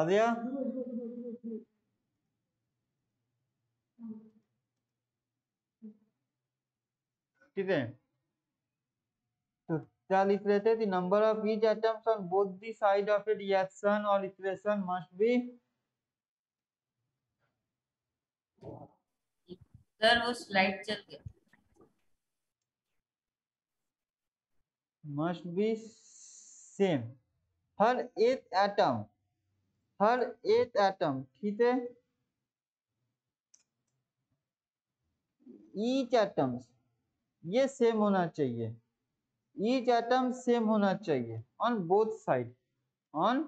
आ गया। ठीक है, तो क्या लिख रहे थे? Number of each atoms on both the side of a reaction और इक्वेशन मस्ट बी। सर वो स्लाइड चल गया। Must be same. हर एक एटम, ठीक है, ईच एटम्स ये सेम होना चाहिए, ईच एटम सेम होना चाहिए on both side.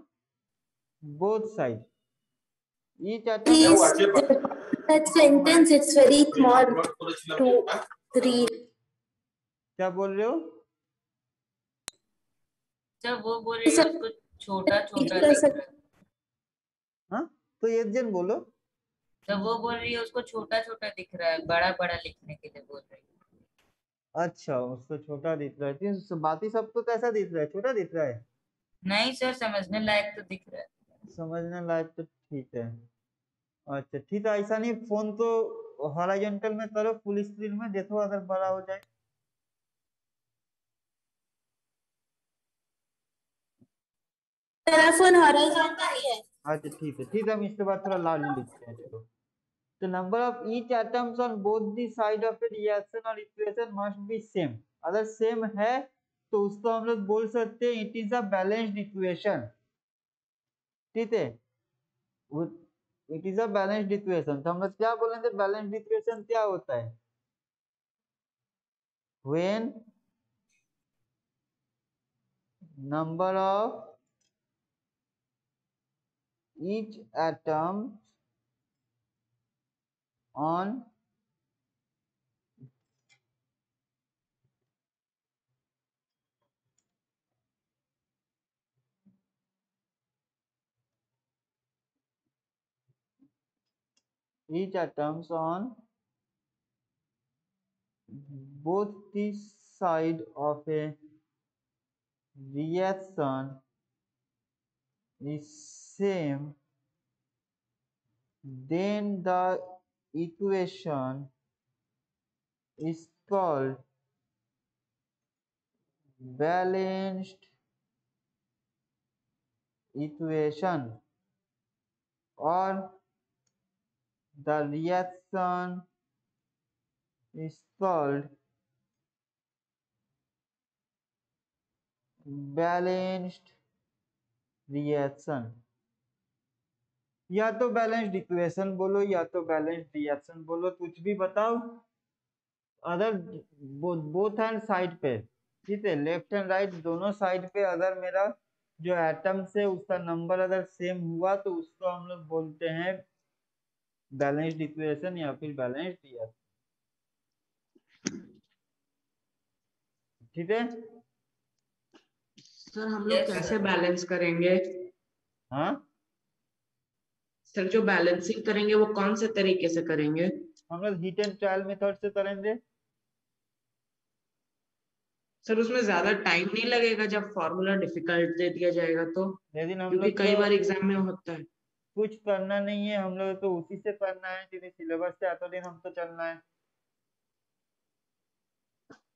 Each atom that sentence it's very small to 3। क्या बोल रहे हो? जब वो बोल रहे हैं उसको छोटा छोटा, हाँ तो एक जन बोलो। जब वो बोल रही है उसको छोटा छोटा दिख रहा है, बड़ा बड़ा लिखने के लिए बोल रही है। अच्छा, उसको छोटा दिख रहा है, बाकी सबको कैसा दिख रहा है? छोटा दिख रहा है। नहीं सर, समझने लायक तो दिख रहा है, समझने लायक तो ठीक है। अच्छा ठीक है, ऐसा नहीं फोन तो हॉरिजॉन्टल में करो, फुल स्क्रीन में देखो, अगर बड़ा हो जाए। फोन हॉरिजॉन्टल ही है। अच्छा ठीक है, हम इसके बाद थोड़ा लार्ज लिखते हैं। चलो, तो number of each atoms on both the side of a reaction और इक्वेशन मस्ट बी सेम। अगर सेम है तो उसको हम लोग बोल सकते हैं it is a balanced equation. ठीक है, it is a balanced equation. तो हम लोग क्या बोलेंगे? बैलेंस्ड इक्वेशन क्या होता है? When number of each atom on each atoms on both the side of a reaction is same, then the equation is called balanced equation or the reaction is called balanced reaction। या तो balanced equation बोलो या तो balanced reaction बोलो, कुछ भी बताओ। Other both hand side पे, ठीक है, लेफ्ट एंड राइट दोनों साइड पे अगर मेरा जो एटम से उसका नंबर अगर सेम हुआ तो उसको हम लोग बोलते हैं बैलेंस्ड इक्वेशन या फिर बैलेंस्ड रिएक्शन। ठीक है सर, हम लोग कैसे बैलेंस करेंगे? हाँ सर, जो बैलेंसिंग करेंगे वो कौन से तरीके से करेंगे? हम लोग हीट एंड ट्रायल मेथड से करेंगे सर। उसमें ज्यादा टाइम नहीं लगेगा जब फॉर्मूला डिफिकल्ट दे दिया जाएगा तो, लेकिन हम लोग कई बार एग्जाम में होता है कुछ करना नहीं है, हम लोग तो उसी से करना है जिन्हें सिलेबस से आता दिन हम तो चलना है।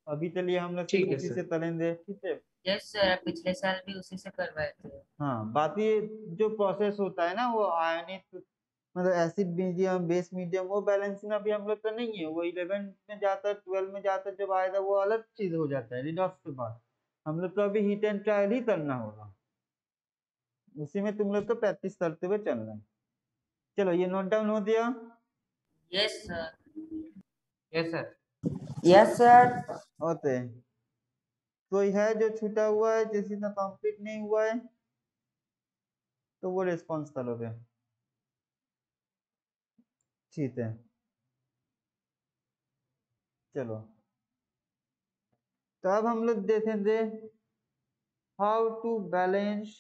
अभी चलिए हम लोग उसी से करेंगे। ठीक है यस सर, पिछले साल भी उसी से करवाए थे। हाँ, बाकी जो प्रोसेस होता है ना वो आयनिक मतलब एसिड मीडियम बेस मीडियम वो बैलेंसिंग अभी हम लोग का नहीं है, वो 11 में जाता है, 12 में जाता है, जब आएगा वो अलग चीज हो जाता है रिडॉक्स के बाद। हम लोग तो अभी हीट एंड ट्रायल ही करना होगा, उसी में तुम लोग तो प्रैक्टिस करते हुए चलना है। चलो ये नोट डाउन हो दिया? Yes sir. Yes sir. होते तो यह है जो छूटा हुआ है, जिस ना कंप्लीट नहीं हुआ है तो वो रिस्पॉन्स करोगे। ठीक है चलो, तो अब हम लोग देखेंगे how to balance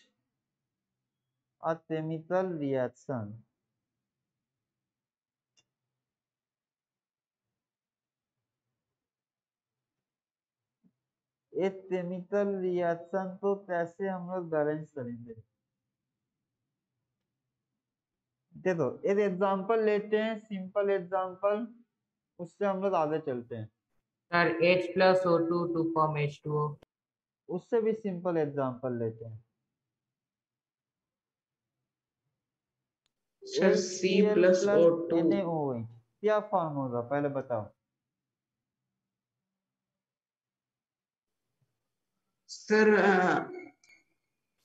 a chemical reaction. एक केमिकल रिएक्शन तो कैसे हम लोग बैलेंस करेंगे? देखो एक एग्जांपल लेते हैं, सिंपल एग्जांपल, उससे हम लोग आगे चलते हैं। Sir H plus O2 to form H2O। उससे भी सिंपल एग्जांपल लेते हैं। Sir C plus O2 NaOH क्या फॉर्म होगा पहले बताओ। Sir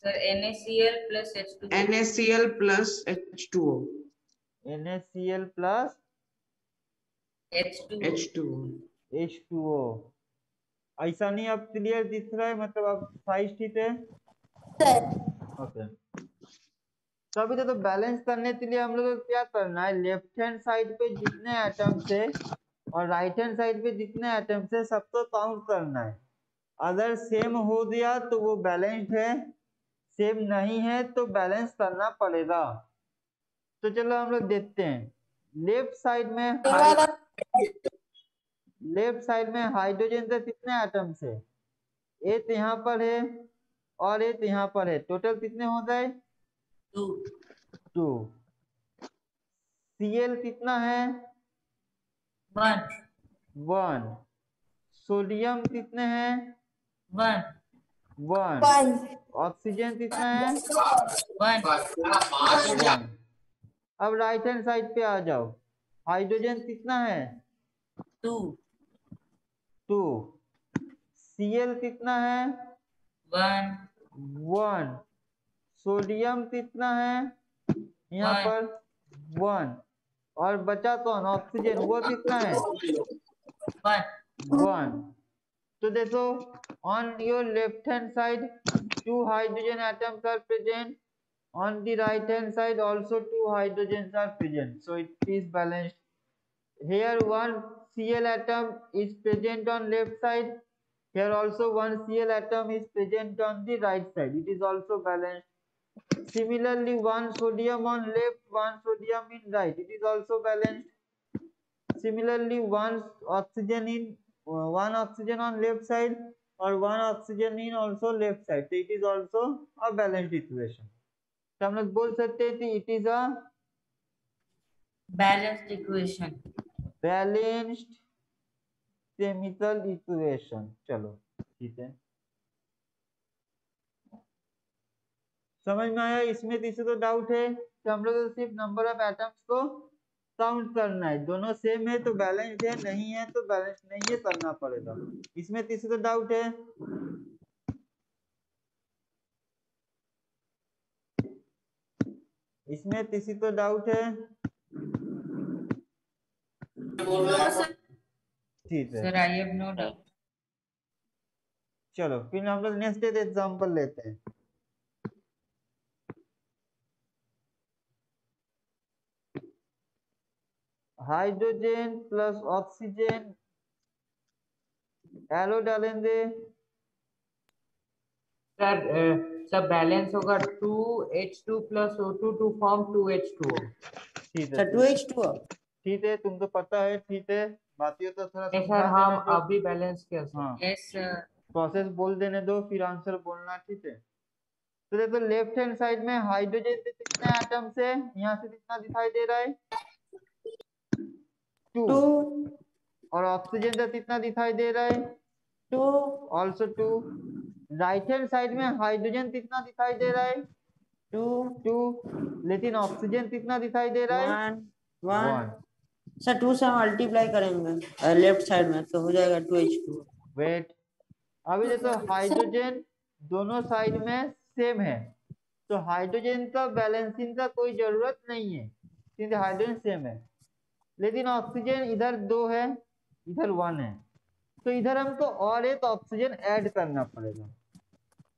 NaCl plus H2O। NaCl plus H2O। NaCl plus H2O। ऐसा नहीं आप क्लियर दिख रहा है, मतलब आप साइज ठीक है ओके। तभी तो बैलेंस करने के लिए हम लोग क्या करना है, लेफ्ट हैंड साइड पे जितने एटम्स है और राइट हैंड साइड पे जितने एटम्स है सबको काउंट करना है। अगर सेम हो गया तो वो बैलेंस्ड है, सेम नहीं है तो बैलेंस करना पड़ेगा। तो चलो हम लोग देखते हैं। लेफ्ट साइड में हाइड्रोजन के कितने एटम्स है, एक यहाँ पर है और एक यहाँ पर है, टोटल कितने हो गए 2। Cl कितना है 1। सोडियम कितने हैं 1। ऑक्सीजन कितना है 1। अब राइट हैंड साइड पे आ जाओ, हाइड्रोजन कितना है 2। Cl कितना है 1। सोडियम कितना है यहाँ पर 1 और बचा कौन ऑक्सीजन, वो कितना है 1। तो देखो on your left hand side 2 hydrogen atoms are present, on the right hand side also 2 hydrogens are present, so it is balanced. Here 1 Cl atom is present on left side, here also 1 Cl atom is present on the right side, it is also balanced. Similarly 1 sodium on left, 1 sodium in right, it is also balanced. Similarly 1 oxygen on left side और 1 oxygen in also left side, so it is also a balanced equation. तो हम लोग बोल सकते हैं कि it is a balanced equation, balanced chemical equation। चलो ठीक है, समझ में आया। इसमें किसी को डाउट है तो हम लोग सिर्फ नंबर ऑफ एटम्स को काउंट करना है, दोनों सेम है तो बैलेंस्ड है, नहीं है तो बैलेंस नहीं है करना पड़ेगा। इसमें किसी को डाउट है? इसमें किसी को डाउट है? ठीक है sir, I have no doubt. चलो फिर हम लोग नेक्स्ट एग्जांपल लेते हैं। हाइड्रोजन प्लस ऑक्सीजन एलो डालेंगे सर, सब बैलेंस होगा 2H2 plus O2 to form 2H2O। ठीक है 2H2O, ठीक है तुमको पता है, ठीक है बातियों तो थोड़ा सर हम अभी बैलेंस किया सर। यस सर, प्रोसेस बोल देने दो फिर आंसर बोलना, ठीक है। तो देखो लेफ्ट हैंड साइड में हाइड्रोजन के कितने एटम्स है, यहाँ से कितना दिखाई दे रहा है 2 और ऑक्सीजन का कितना दिखाई दे रहा है 2 ऑल्सो 2। राइट हैंड साइड में हाइड्रोजन कितना दिखाई दे रहा है 2 लेकिन ऑक्सीजन कितना दिखाई दे रहा है 1। सर 2 से हम मल्टीप्लाई करेंगे लेफ्ट साइड में तो हो जाएगा 2H2। वेट, अभी देखो हाइड्रोजन दोनों साइड में सेम है तो हाइड्रोजन का बैलेंसिंग का कोई जरूरत नहीं है क्योंकि हाइड्रोजन सेम है, लेकिन ऑक्सीजन इधर 2 है इधर 1 है तो इधर हमको और एक ऑक्सीजन ऐड करना पड़ेगा।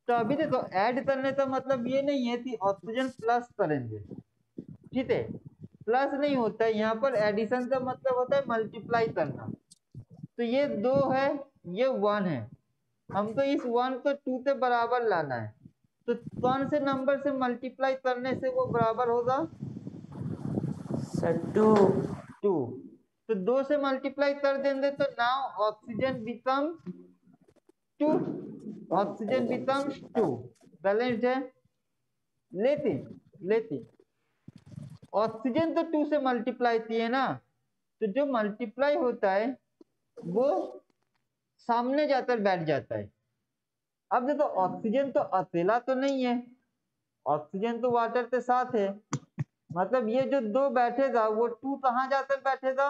तो अभी देखो ऐड करने का मतलब ये नहीं है कि ऑक्सीजन प्लस करेंगे, ठीक है प्लस नहीं होता है यहाँ पर, एडिशन का मतलब होता है मल्टीप्लाई करना। तो ये 2 है ये 1 है, हमको इस 1 को 2 के बराबर लाना है, तो कौन से नंबर से मल्टीप्लाई करने से वो बराबर होगा 2। तो 2 से मल्टीप्लाई कर देंगे तो now oxygen become 2, oxygen become 2, balanced है। लेकिन ऑक्सीजन तो 2 से मल्टीप्लाई होती है ना, तो जो मल्टीप्लाई होता है वो सामने जाकर बैठ जाता है। अब देखो ऑक्सीजन तो अकेला तो नहीं है, ऑक्सीजन तो वाटर के साथ है, मतलब ये जो दो बैठेगा वो 2 कहाँ जाकर बैठेगा,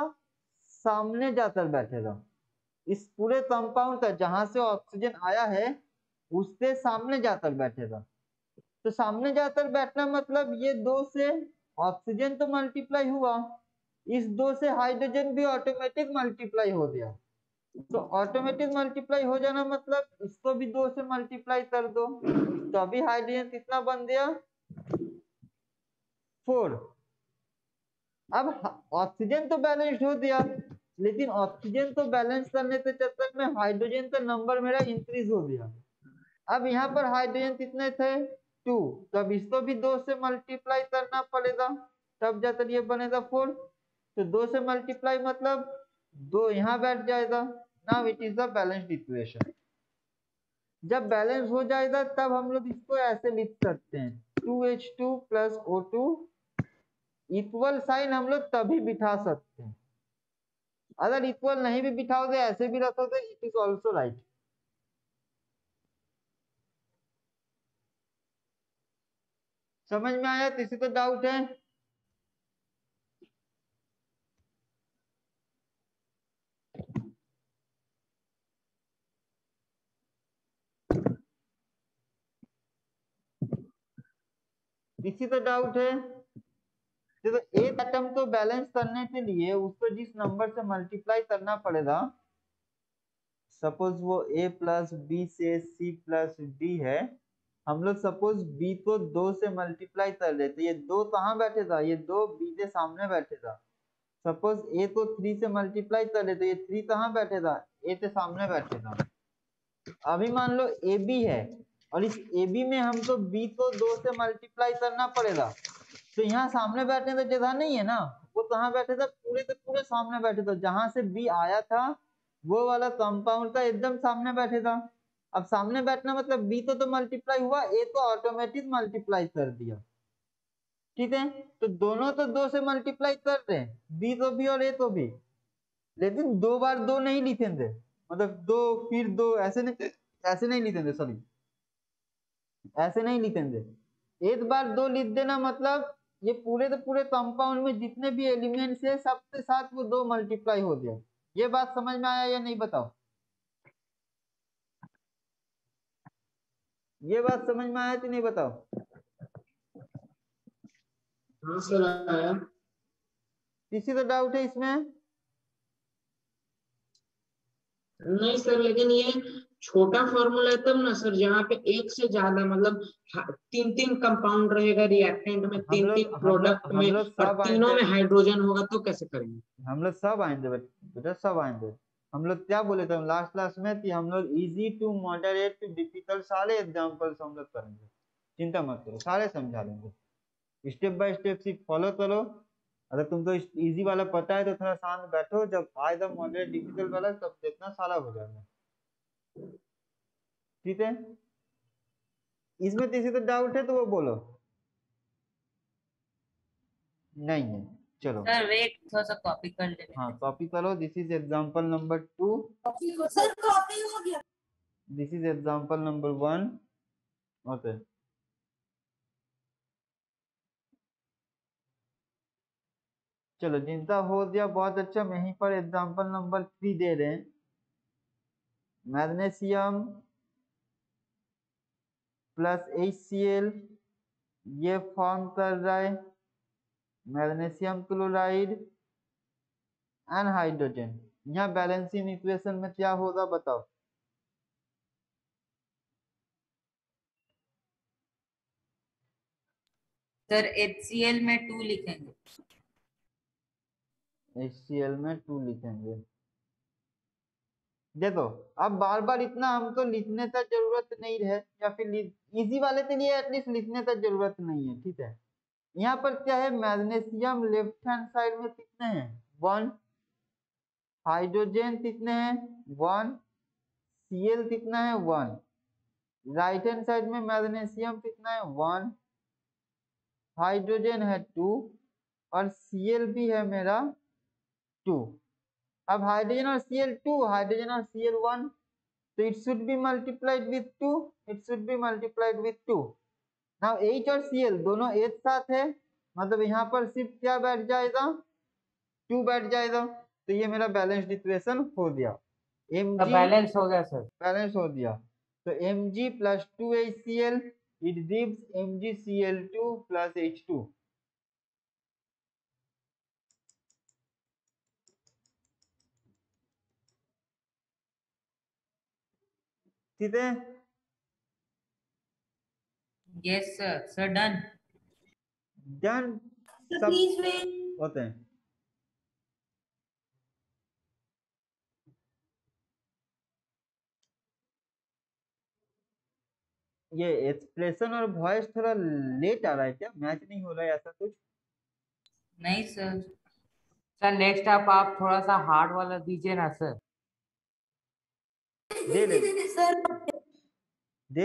सामने जाकर बैठेगा। इस पूरे कंपाउंड का जहां से ऑक्सीजन आया है उसके सामने जाकर बैठेगा। तो सामने जाकर बैठना मतलब ये 2 से ऑक्सीजन तो मल्टीप्लाई हुआ, इस 2 से हाइड्रोजन भी ऑटोमेटिक मल्टीप्लाई हो गया। तो ऑटोमेटिक मल्टीप्लाई हो जाना मतलब इसको भी 2 से मल्टीप्लाई कर दो, तो अभी हाइड्रोजन कितना बन गया, 4। अब ऑक्सीजन तो बैलेंस्ड हो गया, लेकिन ऑक्सीजन तो बैलेंस करने के चक्कर में हाइड्रोजन का नंबर मेरा इंक्रीज हो गया। अब यहाँ पर हाइड्रोजन कितने थे, 2, तो अब इसको भी 2 से मल्टीप्लाई करना पड़ेगा तब जाकर ये बनेगा 4। तो 2 से मल्टीप्लाई मतलब 2 यहाँ बैठ जाएगा। Now it is the balanced equation. जब बैलेंस हो जाएगा तब हम लोग इसको ऐसे लिख सकते हैं, 2H2 plus O2 equal sign हम लोग तभी बिठा सकते हैं, अगर इक्वल नहीं भी बिठाओगे ऐसे भी रखोगे इट इज ऑल्सो राइट। समझ में आया, किसी को डाउट है? किसी को डाउट है? तो एक एटम को बैलेंस करने के लिए उसको जिस नंबर से मल्टीप्लाई करना पड़ेगा, सपोज वो ए प्लस बी से सी प्लस डी है, हम लोग सपोज बी को 2 से मल्टीप्लाई कर लेते, ये 2 कहाँ बैठेगा, ये 2 बी के सामने बैठेगा। सपोज ए को 3 से मल्टीप्लाई कर लेते, ये 3 कहाँ बैठेगा, ए के सामने बैठेगा। अभी मान लो ए बी है और इस ए बी में हमको बी को 2 से मल्टीप्लाई करना पड़ेगा, तो यहाँ सामने बैठने का जगह नहीं है ना, वो कहाँ बैठे था, पूरे के पूरे सामने बैठे था, जहां से बी आया था वो वाला कंपाउंड का एकदम सामने बैठे था। अब सामने बैठना मतलब बी तो मल्टीप्लाई हुआ, ए तो ऑटोमेटिक मल्टीप्लाई कर दिया, ठीक है। तो दोनों तो 2 से मल्टीप्लाई कर रहे हैं, बी तो भी और ए तो भी, लेकिन 2 बार 2 नहीं लिखेंगे, मतलब 2 फिर 2 ऐसे नहीं लिखेंगे, सॉरी ऐसे नहीं लिखेंगे, एक बार 2 लिख देना मतलब ये पूरे के पूरे कंपाउंड में जितने भी एलिमेंट्स है सबके साथ वो 2 मल्टीप्लाई हो गया। ये बात समझ में आया या नहीं बताओ, ये बात समझ में आया कि नहीं बताओ? हाँ सर आया। किसी को डाउट है इसमें? नहीं सर, लेकिन ये छोटा फॉर्मूला है तब ना सर, जहाँ पे एक से ज्यादा मतलब 3-3 कंपाउंड रहेगा रिएक्टेंट में, 3-3 प्रोडक्ट में और तीनों में हाइड्रोजन होगा, तो कैसे करेंगे? हम लोग सब आएंगे बेटा, सब आएंगे। हम लोग क्या बोले थे लास्ट क्लास में कि हम लोग easy to moderate to difficult सारे एग्जाम्पल्स हम लोग करेंगे, चिंता मत करो, सारे समझा लेंगे। स्टेप बाय स्टेप सिर्फ फॉलो करो, अगर तुमको इजी वाला पता है तो थोड़ा शांत बैठो, जब आएगा मॉडरेट डिफिकल्ट वाला तब देखना सारा हो जाएगा, ठीक है। इसमें किसी को डाउट है तो वो बोलो, नहीं है, चलो सर वेट थोड़ा सा कॉपी कर ले। हाँ कॉपी करो, this is example number 2, sir copy हो गया, this is example number 1, okay. चलो जिनका हो गया बहुत अच्छा, मैं यहीं पर एग्जांपल नंबर 3 दे रहे हैं, मैग्नीशियम प्लस HCl ये फॉर्म कर रहा है मैग्नीशियम क्लोराइड एंड हाइड्रोजन। यहाँ बैलेंसिंग इक्वेशन में क्या होगा बताओ, सर HCl में 2 लिखेंगे, HCl में 2 लिखेंगे। देखो अब बार बार इतना हमको लिखने का जरूरत नहीं है, या फिर इजी वाले के लिए एटलीस्ट लिखने का जरूरत नहीं है, ठीक है। यहाँ पर क्या है, मैग्नीशियम लेफ्ट हैंड साइड में कितने हैं, 1, हाइड्रोजन कितने हैं, 1, Cl कितना है, 1, राइट हैंड साइड में मैग्नीशियम कितना है, 1, हाइड्रोजन है 2, और Cl भी है मेरा 2। अब हाइड्रोजन और Cl2, हाइड्रोजन और Cl1, तो it should be multiplied with 2, it should be multiplied with 2। Now H और Cl दोनों एक साथ है, मतलब यहाँ पर सिर्फ क्या बैठ जाएगा, 2 बैठ जाएगा। तो ये मेरा बैलेंस्ड इक्वेशन हो गया, Mg बैलेंस हो गया सर, बैलेंस हो गया। तो Mg plus 2HCl it gives MgCl2 plus H2। ठीक है, yes sir, sir done done, सब होते हैं। ये एक्सप्रेशन और वॉइस थोड़ा लेट आ रहा है क्या, मैच नहीं हो रहा है ऐसा कुछ? नहीं सर, सर नेक्स्ट आप थोड़ा सा हार्ड वाला दीजिए ना सर। दे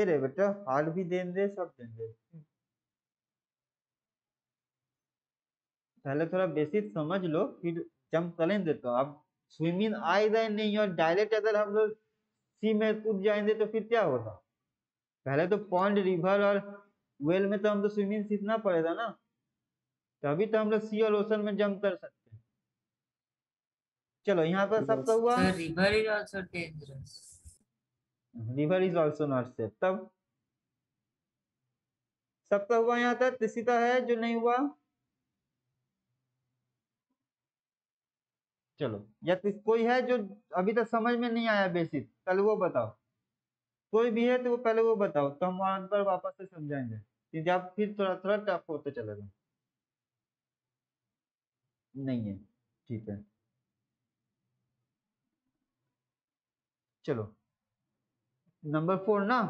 रहे बेटा, हार्ड भी देंगे, सब देंगे। पहले थोड़ा बेसिक समझ लो, फिर जंप करेंगे। तो आप स्विमिंग आएगा नहीं, और डायरेक्ट अगर हम लोग सी में कूद जाएंगे तो फिर क्या होगा? पहले तो पॉन्ड, रिवर और वेल में तो हम तो स्विमिंग सीखना पड़ेगा ना, तभी तो हम लोग सी और ओशन में जंप कर सकते। चलो यहाँ पर सब तो हुआ, river is also dangerous, river is also not safe. तब सब तो हुआ यहाँ तक, तीसरा है जो नहीं हुआ। चलो, या कोई है जो अभी तक समझ में नहीं आया बेसिक, कल वो बताओ। कोई भी है तो वो पहले वो बताओ, तो हम वहां पर वापस से समझाएंगे, क्योंकि आप फिर थोड़ा थोड़ा टफ होते चले जाओ। नहीं है, ठीक है, चलो नंबर 4 ना,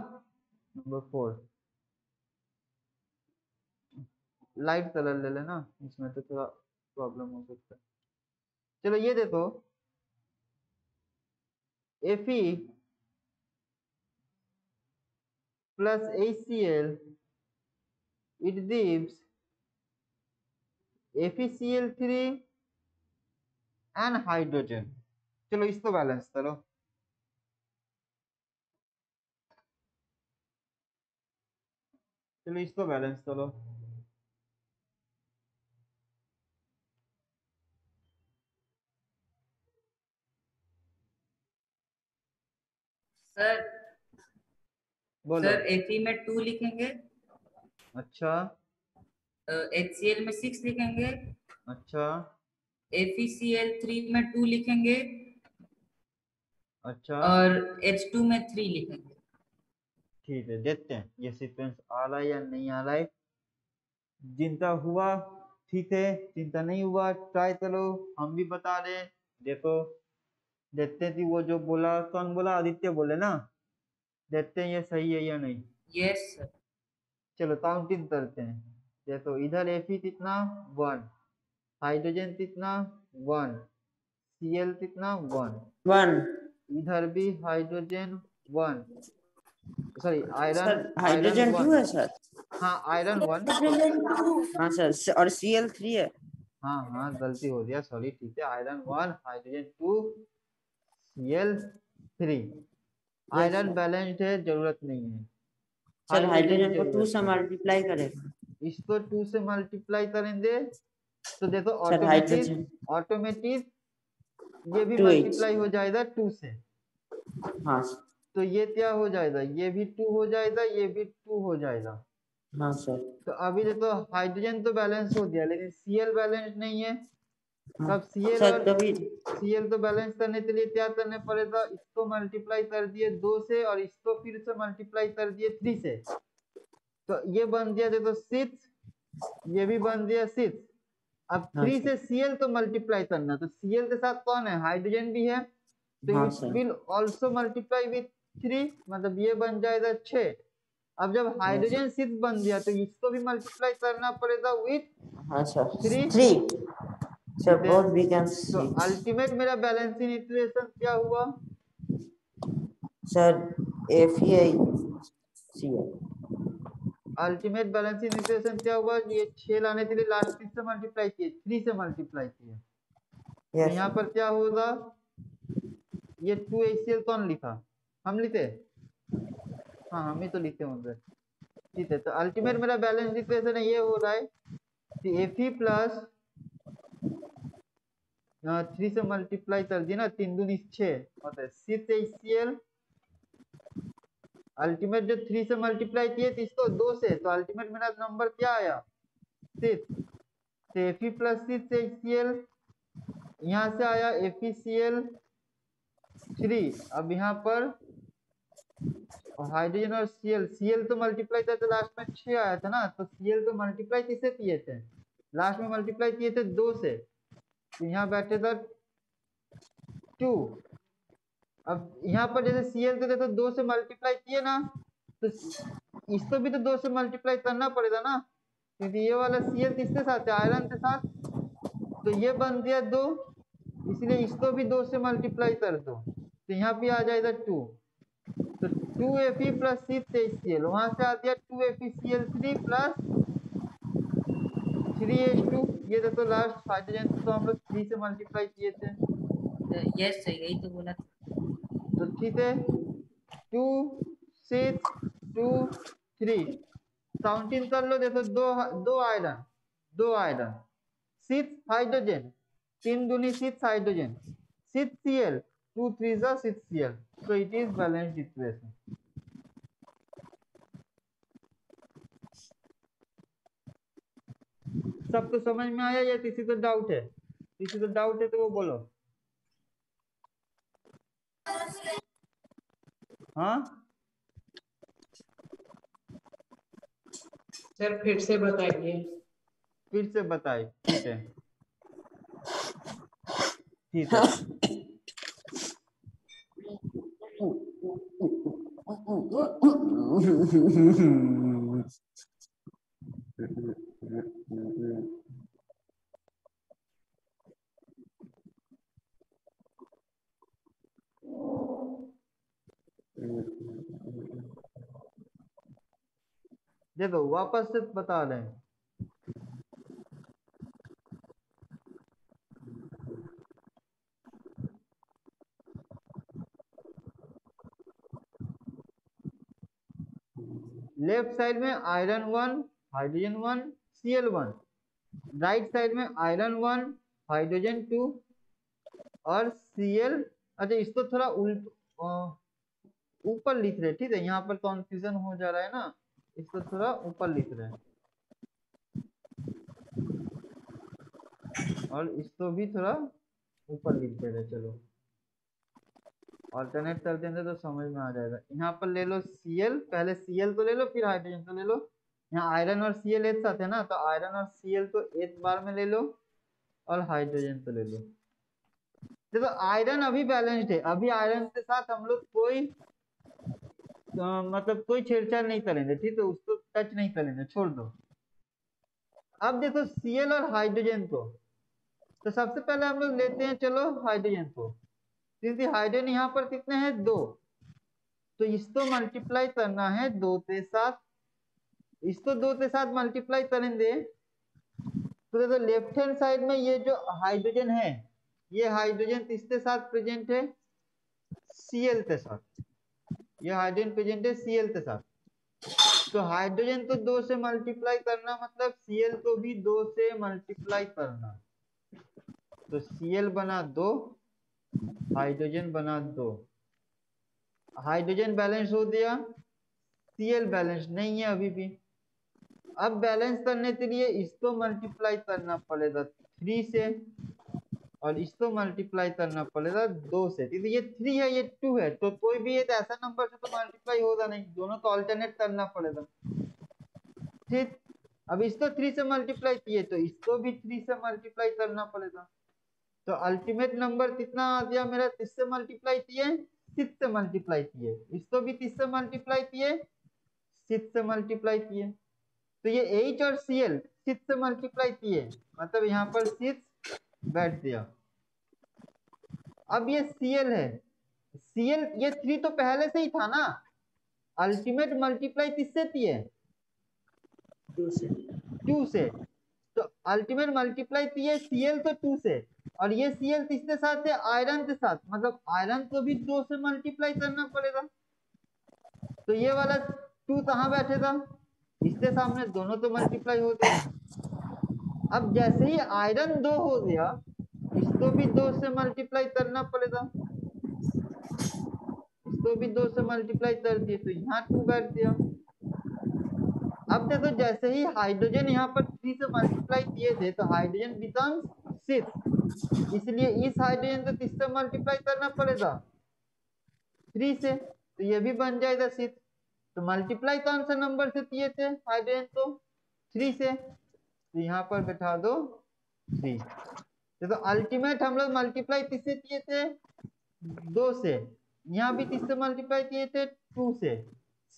नंबर 4 लाइट कलर ले लेना, इसमें तो थोड़ा प्रॉब्लम हो सकता है। चलो ये देखो, Fe plus HCl it gives FeCl3 and hydrogen. चलो इसको बैलेंस करो। चलो इसको बैलेंस करो। सर बोलो। सर Fe में 2 लिखेंगे, अच्छा। HCl में 6 लिखेंगे, अच्छा। FeCl3 में 2 लिखेंगे, अच्छा। और H2 में 3 लिखेंगे। ठीक है, देखते हैं ये सीक्वेंस आ रहा है या नहीं आ रहा है। चिंता हुआ ठीक है, चिंता नहीं हुआ ट्राई करो, हम भी बता रहे। देखो देखते कि वो जो बोला, कौन बोला, आदित्य बोले ना, देखते हैं ये सही है या नहीं। Yes sir. चलो काउंटिंग करते हैं। देखो इधर Fe कितना 1, हाइड्रोजन कितना 1, Cl कितना 1, इधर भी हाइड्रोजन 1, सॉरी आयरन, हाइड्रोजन 2 है सर, हाँ आयरन 1, हाँ सर, और Cl3 है, हाँ हाँ गलती हो गया, सॉरी, ठीक है। Iron 1, hydrogen 2, Cl3। Iron balanced है, जरूरत नहीं है। सर हाइड्रोजन को 2 से मल्टीप्लाई करें, इसको 2 से मल्टीप्लाई करेंगे तो देखो ऑटोमेटिक ये भी मल्टीप्लाई हो जाएगा 2 से। हाँ, तो ये क्या हो जाएगा, ये भी 2 हो जाएगा, ये भी 2 हो जाएगा। हाँ सर। तो अभी देखो हाइड्रोजन तो बैलेंस हो गया, लेकिन Cl बैलेंस नहीं है। सब Cl और Cl तो बैलेंस करने के लिए क्या करने पड़ेगा, इसको मल्टीप्लाई कर दिए 2 से, और इसको फिर से मल्टीप्लाई कर दिए 3 से, तो ये बन गया देखो 6, ये भी बन गया 6। अब 3 से Cl तो मल्टीप्लाई करना, तो Cl के साथ कौन है, हाइड्रोजन भी है, तो it will also multiply with 3, मतलब ये बन जाएगा 6। अब जब हाइड्रोजन 6 बन गया तो इसको भी मल्टीप्लाई करना पड़ेगा with 3। So both we can see. So ultimate मेरा balancing equation क्या हुआ? Sir, FeCl. Ultimate balancing equation क्या होगा, ये 6 लाने के लिए लास्ट चीज से मल्टीप्लाई किए, 3 से मल्टीप्लाई किए, yes. यहाँ पर क्या होगा, ये 2HCl कौन लिखा, हम लिखे, हाँ हम ही तो लिखे होंगे, ठीक है। तो अल्टीमेट मेरा बैलेंस इक्वेशन है, ये हो रहा है Fe प्लस 3 से मल्टीप्लाई कर दिया ना, 3 दूनी 6 होता है 6HCl। अल्टीमेट जो 3 से मल्टीप्लाई किए तो इसको 2 से, तो अल्टीमेट मेरा नंबर क्या आया 6। तो Fe प्लस 6HCl यहाँ से आया FeCl3। अब यहाँ पर हाइड्रोजन और Cl तो मल्टीप्लाई था तो लास्ट में 6 आया था ना, तो Cl तो मल्टीप्लाई किससे किए थे, लास्ट में मल्टीप्लाई किए थे 2 से, तो यहाँ बैठे था 2। अब यहाँ पर जैसे Cl तो 2 से मल्टीप्लाई किए ना, तो इसको भी तो 2 से मल्टीप्लाई करना पड़ेगा ना, क्योंकि ये वाला Cl किसके साथ है, आयरन के साथ, तो ये बन गया 2, इसलिए इसको भी 2 से मल्टीप्लाई कर दो, तो यहाँ पे आ जाएगा 2। तो 2Fe प्लस 6HCl, वहाँ से आ गया 2FeCl3 प्लस 3H2। ये तो लास्ट हाइड्रोजन तो हम लोग 3 से मल्टीप्लाई किए थे, यस सही, यही तो बोला। तो ठीक है 2 6 2 3 काउंटिंग कर लो, देखो 2 आयरन 2 आयरन 6 हाइड्रोजन 3 दूनी 6 hydrogen 6Cl 2 3 6 Cl। So it is balanced equation. सबको समझ में आया या किसी को डाउट है, किसी को डाउट है तो वो बोलो, हाँ सर फिर से बताइए, फिर से बताइए, ठीक है ठीक है। देखो वापस से बता रहे हैं, लेफ्ट साइड में iron 1 hydrogen 1 Cl1, right side में आयरन 1 हाइड्रोजन 2 और Cl। अच्छा इसको थोड़ा उल्ट ऊपर लिख रहे, ठीक है, यहाँ पर कंफ्यूजन हो जा रहा है ना, इसको थोड़ा ऊपर लिख रहे हैं और इसको भी थोड़ा ऊपर लिख दे रहे, चलो ऑल्टरनेट कर देंगे तो समझ में आ जाएगा। यहाँ पर ले लो Cl, पहले Cl तो ले लो फिर हाइड्रोजन तो ले लो, यहाँ आयरन और Cl एक साथ है ना, तो आयरन और Cl तो एक बार में ले लो और हाइड्रोजन तो ले लो। देखो आयरन अभी बैलेंस्ड है, अभी आयरन के साथ हम लोग कोई मतलब कोई छेड़छाड़ नहीं करेंगे, ठीक है, उसको टच नहीं करेंगे, छोड़ दो। अब देखो Cl और हाइड्रोजन को, तो सबसे पहले हम लोग लेते हैं, चलो हाइड्रोजन को, क्योंकि हाइड्रोजन यहाँ पर कितने हैं 2, तो इसको मल्टीप्लाई करना है 2 के साथ, इसको 2 के साथ मल्टीप्लाई करेंगे तो देखो लेफ्ट हैंड साइड में ये जो हाइड्रोजन है, ये हाइड्रोजन किसके साथ प्रेजेंट है Cl के साथ, ये हाइड्रोजन प्रेजेंट है Cl के साथ, तो हाइड्रोजन को 2 से मल्टीप्लाई करना मतलब Cl को भी 2 से मल्टीप्लाई करना, तो Cl बना 2 हाइड्रोजन बना 2, हाइड्रोजन बैलेंस हो गया, Cl बैलेंस नहीं है अभी भी। अब बैलेंस करने के लिए इसको मल्टीप्लाई करना पड़ेगा 3 से और इसको मल्टीप्लाई करना पड़ेगा 2 से, क्योंकि ये 3 है ये 2 है, तो कोई भी एक ऐसा नंबर से तो मल्टीप्लाई होगा नहीं, दोनों को ऑल्टरनेट करना पड़ेगा, ठीक। अब इसको 3 से मल्टीप्लाई किए तो इसको भी 3 से मल्टीप्लाई करना पड़ेगा, तो अल्टीमेट नंबर कितना आ गया मेरा, 3 से मल्टीप्लाई किए 6 से मल्टीप्लाई किए, इसको भी 3 से मल्टीप्लाई किए 6 से मल्टीप्लाई किए, तो ये H और Cl 6 से मल्टीप्लाई किए, मतलब यहाँ पर 6 बैठ दिया। अब ये Cl है, Cl ये 3 तो पहले से ही था ना, अल्टीमेट मल्टीप्लाई किससे किए टू से, तो अल्टीमेट मल्टीप्लाई किए Cl तो टू से, और ये Cl किसके साथ है? आयरन के साथ, मतलब आयरन को भी दो से मल्टीप्लाई करना पड़ेगा। तो ये वाला टू कहाँ बैठेगा? इसके सामने दोनों तो मल्टीप्लाई हो गए। अब जैसे ही आयरन दो हो गया, इसको भी दो से मल्टीप्लाई करना पड़ेगा, इसको भी दो से मल्टीप्लाई कर दिए तो यहाँ टू बैठ गया। अब देखो जैसे ही हाइड्रोजन यहाँ पर थ्री से मल्टीप्लाई किए थे तो हाइड्रोजन बिकम्स सिक्स, इसलिए इस हाइड्रोजन को किससे मल्टीप्लाई करना पड़ेगा? थ्री से, तो ये भी बन जाएगा सिक्स। तो मल्टीप्लाई कौन सा नंबर से किए थे हाइड्रोजन को? थ्री से, तो यहाँ पर बैठा दो थ्री। तो अल्टीमेट हम लोग मल्टीप्लाई किससे किए थे? दो से। यहाँ भी किससे मल्टीप्लाई किए थे? टू से।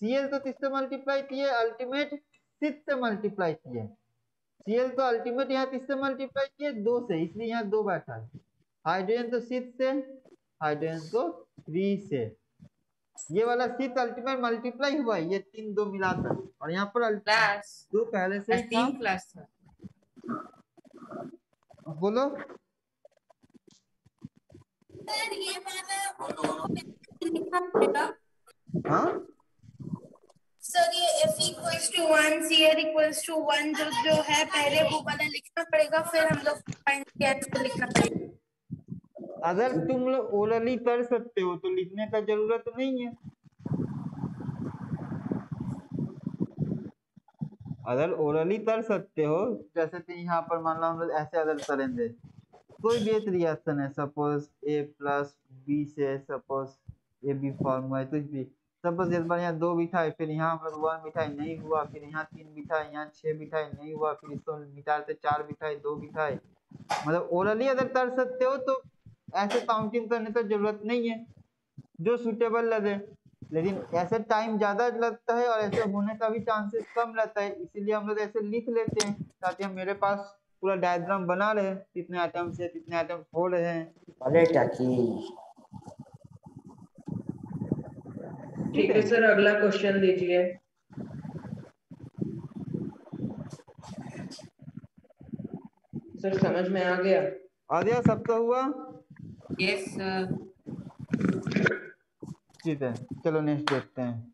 Cl तो किससे मल्टीप्लाई किए? अल्टीमेट सिक्स से मल्टीप्लाई किए। Cl तो अल्टीमेट यहाँ किससे मल्टीप्लाई किए? दो से, इसलिए यहाँ दो बैठा है। हाइड्रोजन तो सिक्स से, हाइड्रोजन तो थ्री से। ये वाला सिक्स अल्टीमेट मल्टीप्लाई हुआ है, ये तीन दो मिलाकर, और यहाँ पर दो पहले से तीन प्लस था। बोलो हाँ सर, ये f equals to 1, Cl equals to 1 जो है पहले वो वाला लिखना पड़ेगा, फिर हम लोग फाइंड करके लिखना पड़ेगा। अगर तुम लोग ओरली कर सकते हो तो लिखने का जरूरत नहीं है। अगर ओरली कर सकते हो, जैसे कि यहाँ पर मान लो हम लोग ऐसे अगर करेंगे, कोई भी एक रिएक्शन है, सपोज a प्लस बी से, सपोज ए बी फॉर्म हुआ, कुछ भी सपोज एक बार यहाँ दो बिठाई, फिर यहाँ हम लोग वन बिठाई नहीं हुआ, फिर यहाँ तीन बिठाई, यहाँ छः बिठाई नहीं हुआ, फिर इसको बिठाते चार बिठाई, दो बिठाई, मतलब ओरली अगर कर सकते हो तो ऐसे काउंटिंग करने की जरूरत नहीं है, जो सूटेबल लगे। लेकिन ऐसे टाइम ज़्यादा लगता है और ऐसे होने का भी चांसेस कम रहता है, इसीलिए हम लोग ऐसे लिख लेते हैं ताकि हम मेरे पास पूरा डायग्राम बना रहे, कितने आइटम्स है, कितने आइटम्स हो रहे हैं। ठीक है सर, अगला क्वेश्चन दीजिए। सर समझ में आ गया? आ गया, सब तो हुआ? Yes sir. ठीक है, चलो नेक्स्ट देखते हैं।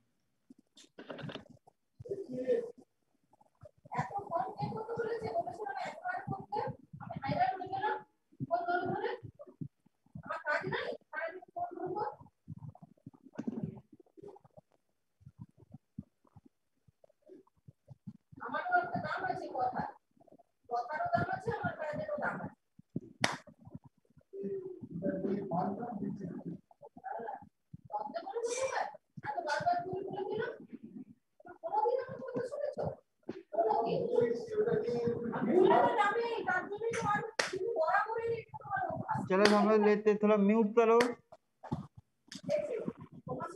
चलो हम लोग लेते, थोड़ा म्यूट करो,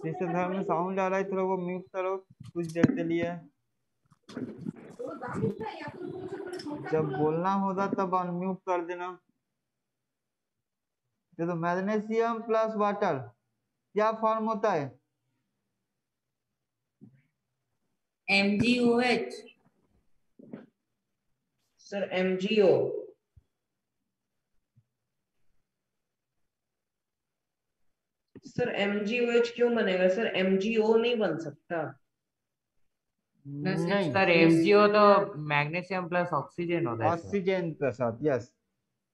जैसे घर में साउंड आ रहा है थोड़ा वो म्यूट करो कुछ देर के लिए। जब बोलना होगा तब अनम्यूट कर देना। ये तो मैग्नीशियम प्लस वाटर क्या फॉर्म होता है? MgOH sir, MgO sir, MgOH क्यों बनेगा सर? MgO नहीं बन सकता। नहीं सर, MgO तो मैग्नीशियम प्लस ऑक्सीजन होता है, ऑक्सीजन के साथ। यस,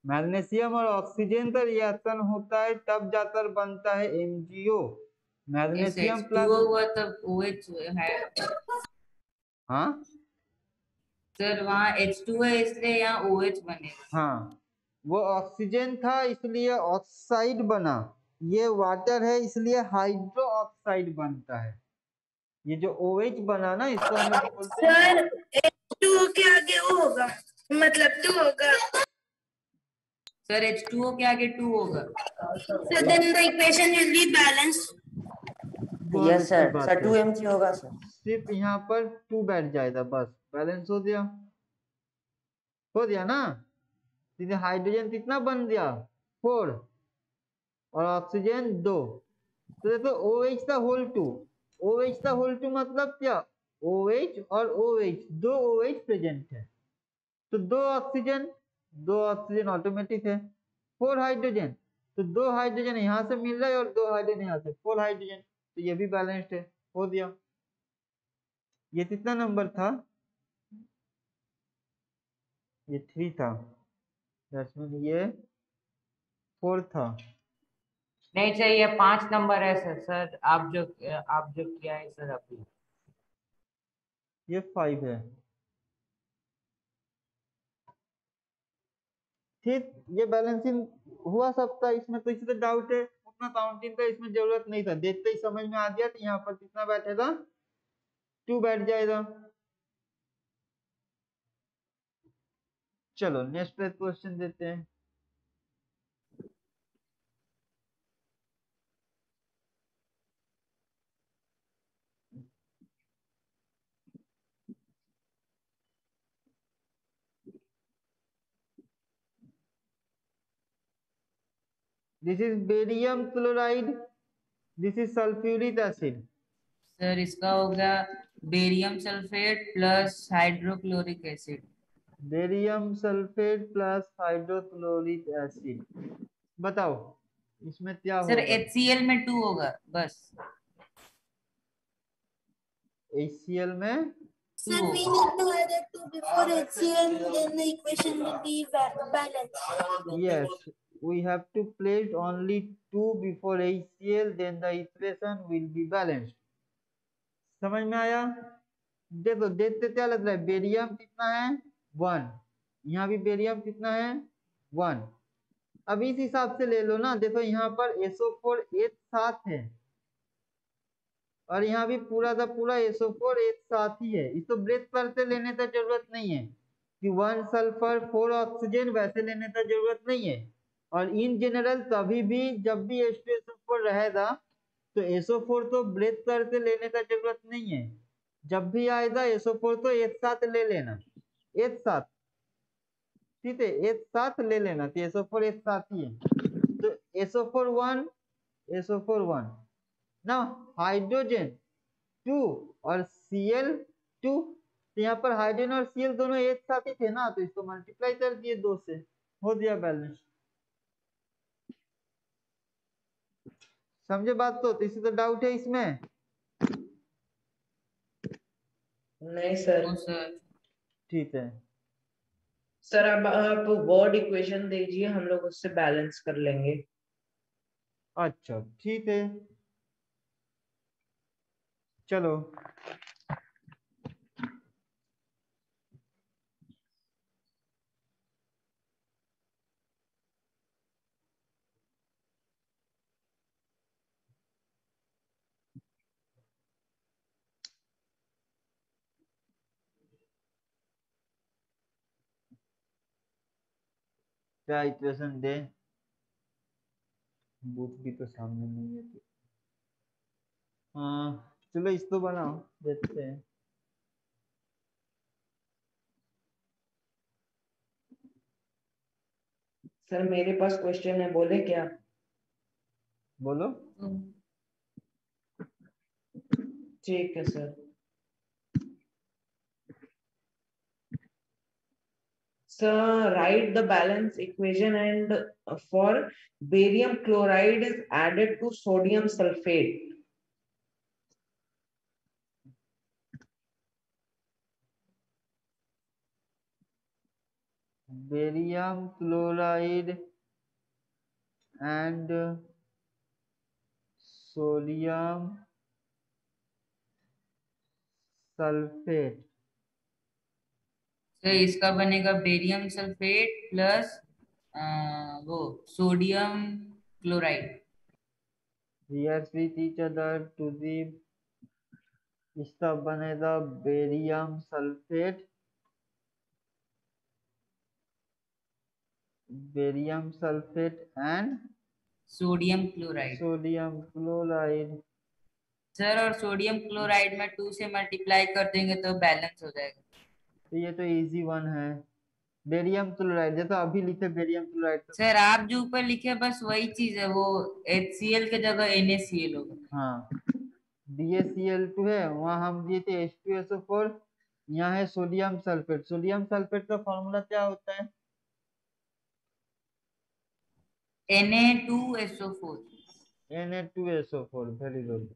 मैग्नीशियम और ऑक्सीजन का रिएक्शन होता है तब जाकर बनता है MgO। मैग्नीशियम प्लस हुआ तब OH है। हाँ सर, वहाँ H2 है इसलिए यहाँ OH बनेगा। हाँ, वो ऑक्सीजन था इसलिए ऑक्साइड बना, ये वाटर है इसलिए हाइड्रो ऑक्साइड बनता है। ये जो OH बना ना, इसको हम बोलते हैं सर H2O के आगे O होगा, मतलब 2 होगा सर, H2O के आगे 2 होगा। So then the equation will be balanced. Yes sir, sir 2mg होगा सर, सिर्फ यहाँ पर 2 बैठ जाएगा, बस बैलेंस हो गया, हो गया ना। सीधे हाइड्रोजन कितना बन गया? 4 और ऑक्सीजन 2। तो देखो OH का होल 2, OH का होल 2 मतलब क्या? OH और OH, दो OH प्रेजेंट है तो दो ऑक्सीजन ऑटोमेटिक है। 4 हाइड्रोजन तो 2 हाइड्रोजन यहाँ से मिल रहा है और 2 हाइड्रोजन यहाँ से, 4 हाइड्रोजन तो ये भी बैलेंस्ड है, हो गया। ये कितना नंबर था? ये 3 था, ये 4 था। नहीं चाहिए, 5 नंबर है सर। सर आप जो किया है सर अभी, ये 5 है, ठीक। ये बैलेंसिंग हुआ सबका, इसमें कुछ तो डाउट है, उतना काउंटिंग का इसमें जरूरत नहीं था, देखते ही समझ में आ गया। तो यहाँ पर कितना बैठेगा? 2 बैठ जाएगा। चलो नेक्स्ट क्वेश्चन देते हैं। This is barium chloride, this is sulphuric acid. Sir इसका होगा barium sulphate plus hydrochloric acid. Barium sulphate plus hydrochloric acid, बताओ इसमें क्या होगा? सर HCl में 2 होगा बस। HCl में 2 होगा। Yes, we have to place only 2 before HCl, then the equation will be balanced. समझ में आया? देखो देखते क्या लग रहा है, बेरियम कितना है? 1, यहाँ भी बेरियम कितना है? 1। अब इस हिसाब से ले लो ना, देखो यहाँ पर SO4H7 है और यहाँ भी पूरा का पूरा SO4H7 ही है। इसको ब्रेथ करते लेने की जरूरत नहीं है कि 1 सल्फर 4 ऑक्सीजन, वैसे लेने की जरूरत नहीं है। और इन जनरल तभी भी जब भी H2SO4 रहेगा तो SO4 तो ब्रेथ करके लेने का जरूरत नहीं है, जब भी आएगा SO4 तो H7 ले लेना, H7, ठीक है, H7 ले लेना। तो SO4 H7 ही है तो SO4 1 ना, हाइड्रोजन 2 और Cl 2, तो यहाँ पर हाइड्रोजन और Cl दोनों H7 ही थे ना, तो इसको मल्टीप्लाई कर दिए 2 से, हो गया बैलेंस। समझे बात? तो इसी तो डाउट है इसमें? नहीं सर। ठीक है सर, अब आप वर्ड इक्वेशन दीजिए, हम लोग उससे बैलेंस कर लेंगे। अच्छा ठीक है, चलो क्या इक्वेशन दे, बुक भी तो सामने नहीं है। हाँ चलो इसको बनाओ, देखते हैं। सर मेरे पास क्वेश्चन है, बोले क्या? बोलो। ठीक है sir. Sir, write the balance equation and for barium chloride is added to sodium sulfate. Barium chloride and sodium sulfate. तो इसका बनेगा बेरियम सल्फेट प्लस वो sodium chloride. React with each other to give, इसका बनेगा barium sulphate, and sodium chloride. Sir और sodium chloride में 2 से multiply कर देंगे तो बैलेंस हो जाएगा। तो ये तो इजी 1 है, बेरियम क्लोराइड जैसा अभी लिखे, बेरियम क्लोराइड। सर आप जो ऊपर लिखे बस वही चीज है, वो HCl के जगह NaCl होगा। हाँ BaCl2 है, वहाँ हम दिए थे H2SO4, यहाँ है सोडियम सल्फेट। सोडियम सल्फेट का फॉर्मूला क्या होता है? Na2SO4। Na2SO4, very good.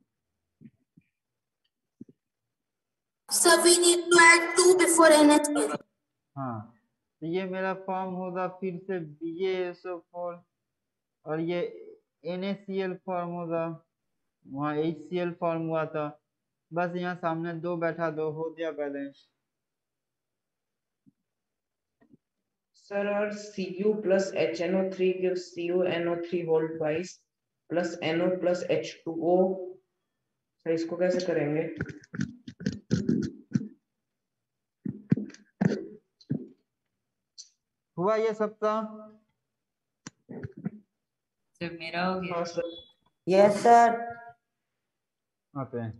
So we need to add 2 before NH3। हाँ, तो ये मेरा फॉर्म होगा फिर से BaSO4 और ये NaCl फॉर्म होगा, वहाँ HCl फॉर्म हुआ था, बस यहाँ सामने 2 बैठा दो, हो गया बैलेंस। सर और Cu plus HNO3 gives CuNO3 whole twice plus NO plus H2O। Sir इसको कैसे करेंगे? हुआ ये सबका? सर मेरा हो गया। Yes sir. Okay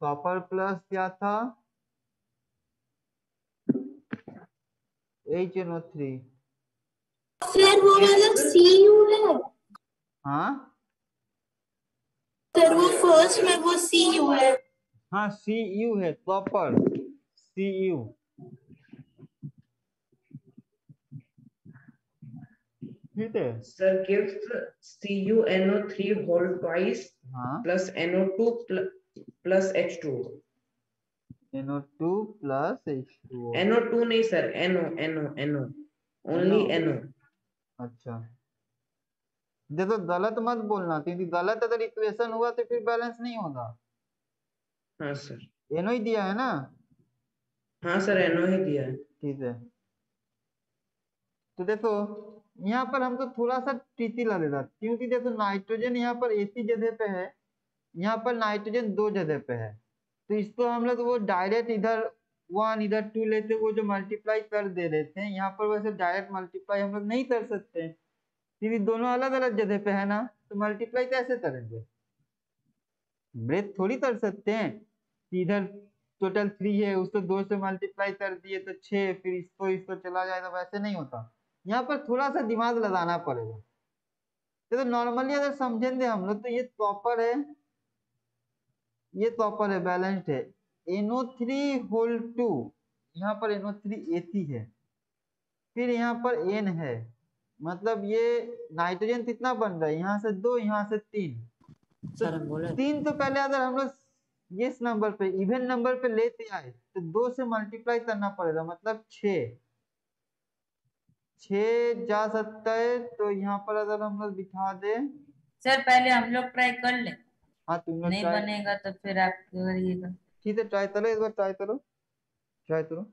copper plus क्या था? HNO3। सर वो वाला Cu है। हाँ सर वो फर्स्ट में वो Cu है। हाँ Cu है, कॉपर Cu। ठीक है sir, gives CuNO3 whole twice plus NO2 plus H2O। NO2 plus H2O। NO2 नहीं सर, NO only NO। अच्छा देखो गलत मत बोलना, क्योंकि गलत अगर इक्वेशन हुआ तो फिर बैलेंस नहीं होगा। हाँ सर NO ही दिया है ना। हाँ सर NO ही दिया है। ठीक है, तो देखो यहाँ पर हमको थोड़ा सा ट्रिकी लगेगा, क्योंकि देखो नाइट्रोजन यहाँ पर ऐसी जगह पे है, यहाँ पर नाइट्रोजन 2 जगह पे है, तो इसको हम लोग वो डायरेक्ट इधर 1 इधर 2 लेते वो जो मल्टीप्लाई कर दे रहे थे, यहाँ पर वैसे डायरेक्ट मल्टीप्लाई हम लोग नहीं कर सकते क्योंकि दोनों अलग अलग जगह पे है ना, तो मल्टीप्लाई कैसे करेंगे? ब्रेथ थोड़ी कर सकते हैं। इधर टोटल 3 है, उसको 2 से मल्टीप्लाई कर दिए तो 6, फिर इसको चला जाएगा, वैसे नहीं होता, यहाँ पर थोड़ा सा दिमाग लगाना पड़ेगा। तो नॉर्मली अगर समझेंगे हम लोग तो ये कॉपर है, ये कॉपर है, बैलेंस्ड है। NO3 होल 2, यहाँ पर NO3 ऐसी है, फिर यहाँ पर N है, मतलब ये नाइट्रोजन कितना बन रहा है? यहाँ से 2, यहाँ से 3, तो 3 तो पहले अगर हम लोग ये नंबर पे इवन नंबर पे लेते आए तो 2 से मल्टीप्लाई करना पड़ेगा, मतलब 6 जा सकता है, तो यहाँ पर अगर हम लोग बिठा दे। सर पहले हम लोग ट्राई कर ले। हाँ तुम लोग नहीं बनेगा तो फिर आप करिएगा। ठीक है ट्राई करो, एक बार ट्राई करो, ट्राई करो।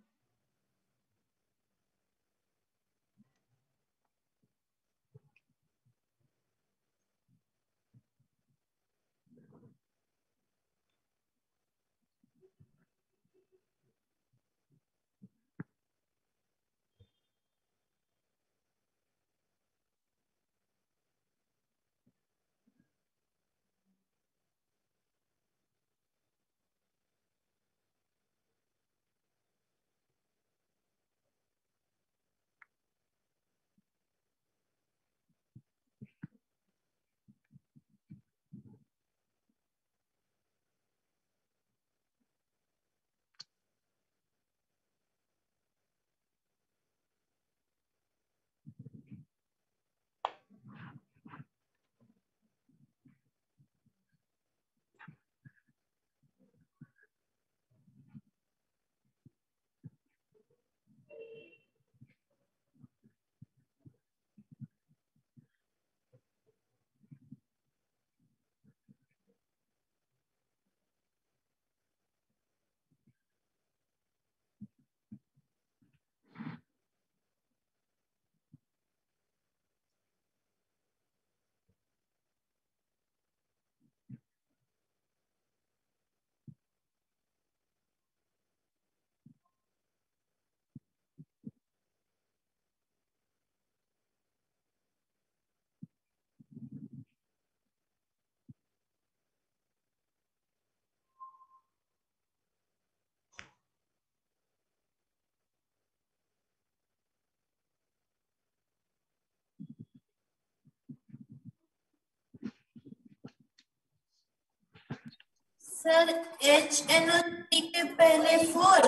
सर HNO3 के पहले 4,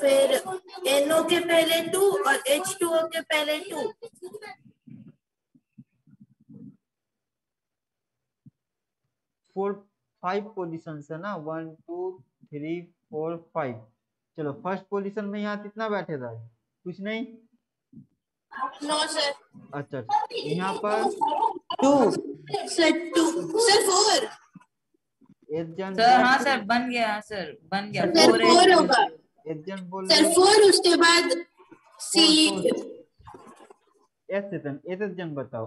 फिर NO के पहले 2 और H2O के पहले 2. फाइव पोजिशन है ना, 1 2 3 4 5. चलो फर्स्ट पोजिशन में यहाँ कितना बैठे था, कुछ नहीं? No sir. अच्छा यहाँ पर 2 सर 4. एजन सर, हाँ सर बन गया, सर बन गया सर 4 होगा एजन बोल सर 4. उसके बाद सी एस एजन, एजन बताओ.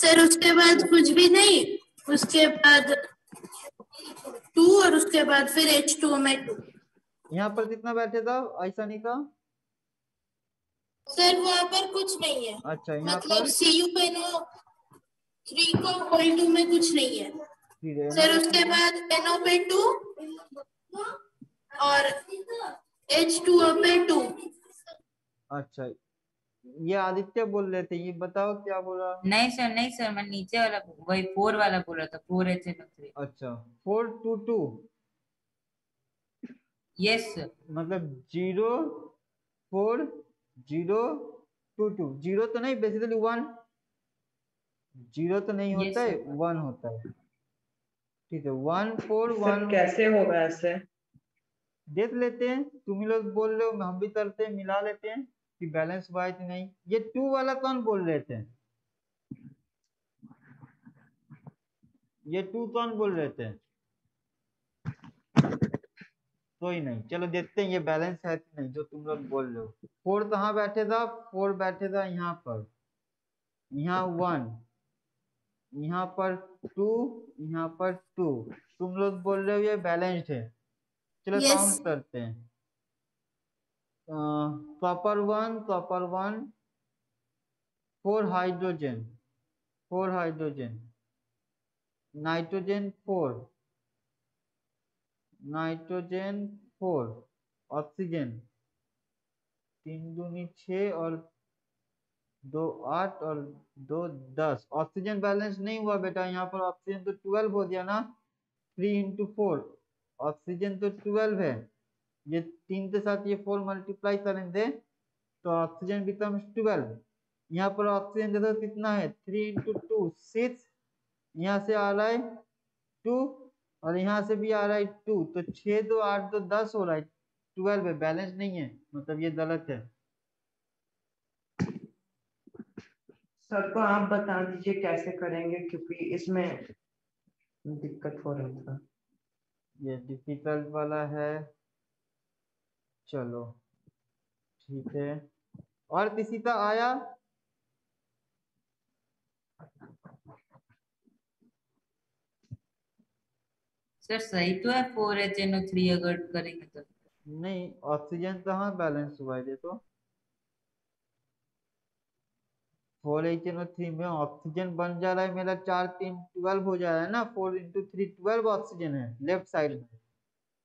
सर उसके बाद कुछ भी नहीं, उसके बाद 2 और उसके बाद फिर H2O में 2. यहाँ पर कितना बैठे था आइसानी का सर? वहाँ पर कुछ नहीं है. अच्छा यहाँ मतलब पर CuNO3 को OL2 में कुछ नहीं है सर. उसके बाद NO पे 2 और H2O पे 2. अच्छा ये आदित्य बोल रहे थे, ये बताओ क्या बोला? नहीं सर, नहीं सर मैं नीचे वाला वही 4 वाला बोल रहा था, 4 HNO3. अच्छा 4 2 2. यस सर, मतलब 0 4 0 2 2. 0 तो नहीं, बेसिकली 1. 0 तो नहीं होता है, 1 होता है. ठीक है 1 4 1 कैसे होगा? ऐसे देख लेते हैं, तुम लोग बोल रहे हो हम भी करते हैं, मिला लेते हैं कि बैलेंस हुआ है नहीं. ये 2 वाला कौन बोल रहे थे? ये 2 कौन बोल रहे थे? तो ही नहीं. चलो देखते हैं ये बैलेंस है कि नहीं जो तुम लोग बोल रहे हो. 4 कहाँ बैठे था? 4 बैठे था यहाँ पर, यहाँ 1, यहाँ पर 2, यहाँ पर 2. तुम लोग बोल रहे हो ये बैलेंस्ड है. चलो काउंट करते हैं. कॉपर 1, 4 हाइड्रोजन, नाइट्रोजन 4, ऑक्सीजन 3 दूनी 6 और 2 8 और 2 10. ऑक्सीजन बैलेंस नहीं हुआ बेटा, यहाँ पर ऑक्सीजन तो 12 हो गया ना, 3 into 4. ऑक्सीजन तो 12 है, ये 3 के साथ ये 4 मल्टीप्लाई करेंगे तो ऑक्सीजन बिकम्स 12. यहाँ पर ऑक्सीजन देखो कितना है, 3 into 2 6. यहाँ से आ रहा है 2 और यहाँ से भी आ रहा है 2, तो 6 2 8 2 10 हो रहा है, 12 है. बैलेंस नहीं है, मतलब ये गलत है. सर को आप बता दीजिए कैसे करेंगे, क्योंकि इसमें दिक्कत हो रहा था. ये डिफिकल्ट वाला है. चलो ठीक है, और किसी का आया? सर सही तो है 4 HNO3 अगर करेंगे तो. नहीं ऑक्सीजन कहाँ बैलेंस हुआ है? तो 4 HNO3 में ऑक्सीजन बन जा रहा है मेरा 4 3 12 हो जा रहा है ना, 4 into 3 12 ऑक्सीजन है लेफ्ट साइड में.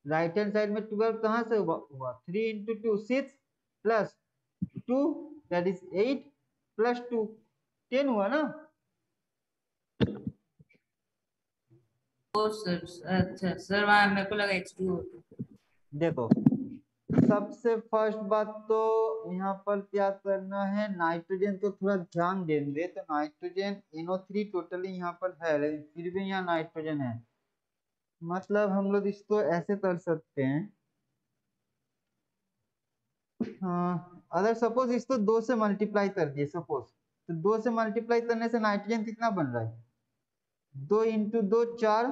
राइट हैंड साइड में 12 कहाँ से हुआ? 3 into 2 6 plus 2 that is 8 plus 2 10 हुआ ना. ओ सर अच्छा सर, वहाँ मेरे को लगा H2O. देखो सबसे फर्स्ट बात तो यहाँ पर क्या करना है, नाइट्रोजन को थोड़ा ध्यान देंगे तो नाइट्रोजन NO3 टोटली यहाँ पर है, लेकिन फिर भी यहाँ नाइट्रोजन है. मतलब हम लोग इसको ऐसे कर सकते हैं, अगर सपोज इसको 2 से मल्टीप्लाई कर दिए सपोज, तो 2 से मल्टीप्लाई करने से नाइट्रोजन कितना बन रहा है? 2 into 2 4.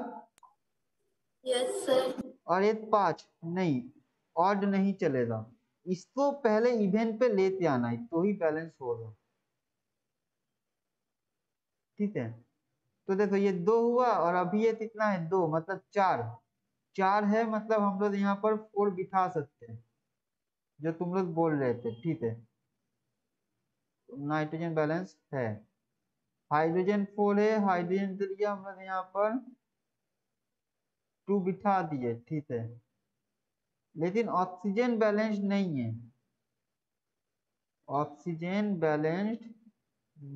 Yes sir. और ये 5 नहीं, ऑड नहीं चलेगा, इसको पहले इवेन पे लेते आना है तो ही बैलेंस होगा. ठीक है तो देखो ये 2 हुआ और अभी ये कितना है 2, मतलब 4 है. मतलब हम लोग यहाँ पर 4 बिठा सकते हैं जो तुम लोग बोल रहे थे. ठीक है नाइट्रोजन बैलेंस है. हाइड्रोजन 4 है, हाइड्रोजन के लिए हम लोग यहाँ पर 2 बिठा दिए. ठीक है लेकिन ऑक्सीजन बैलेंस नहीं है, ऑक्सीजन बैलेंस्ड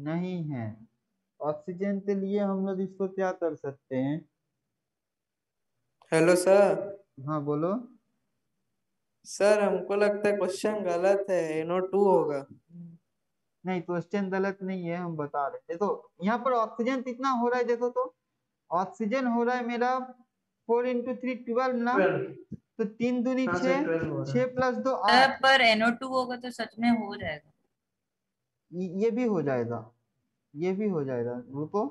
नहीं है. ऑक्सीजन के लिए हम लोग इसको क्या कर सकते हैं? Hello sir. हाँ बोलो सर। हमको लगता है क्वेश्चन गलत है, NO2 होगा। नहीं, क्वेश्चन गलत नहीं है, हम बता रहे। देखो यहाँ पर ऑक्सीजन कितना हो रहा है, देखो तो ऑक्सीजन हो रहा है मेरा 4 × 3 12 ना, तो 3 दूनी 6 + 2 पर NO2 होगा तो सच में हो जाएगा। ये भी हो जाएगा, ये भी हो जाएगा। रुको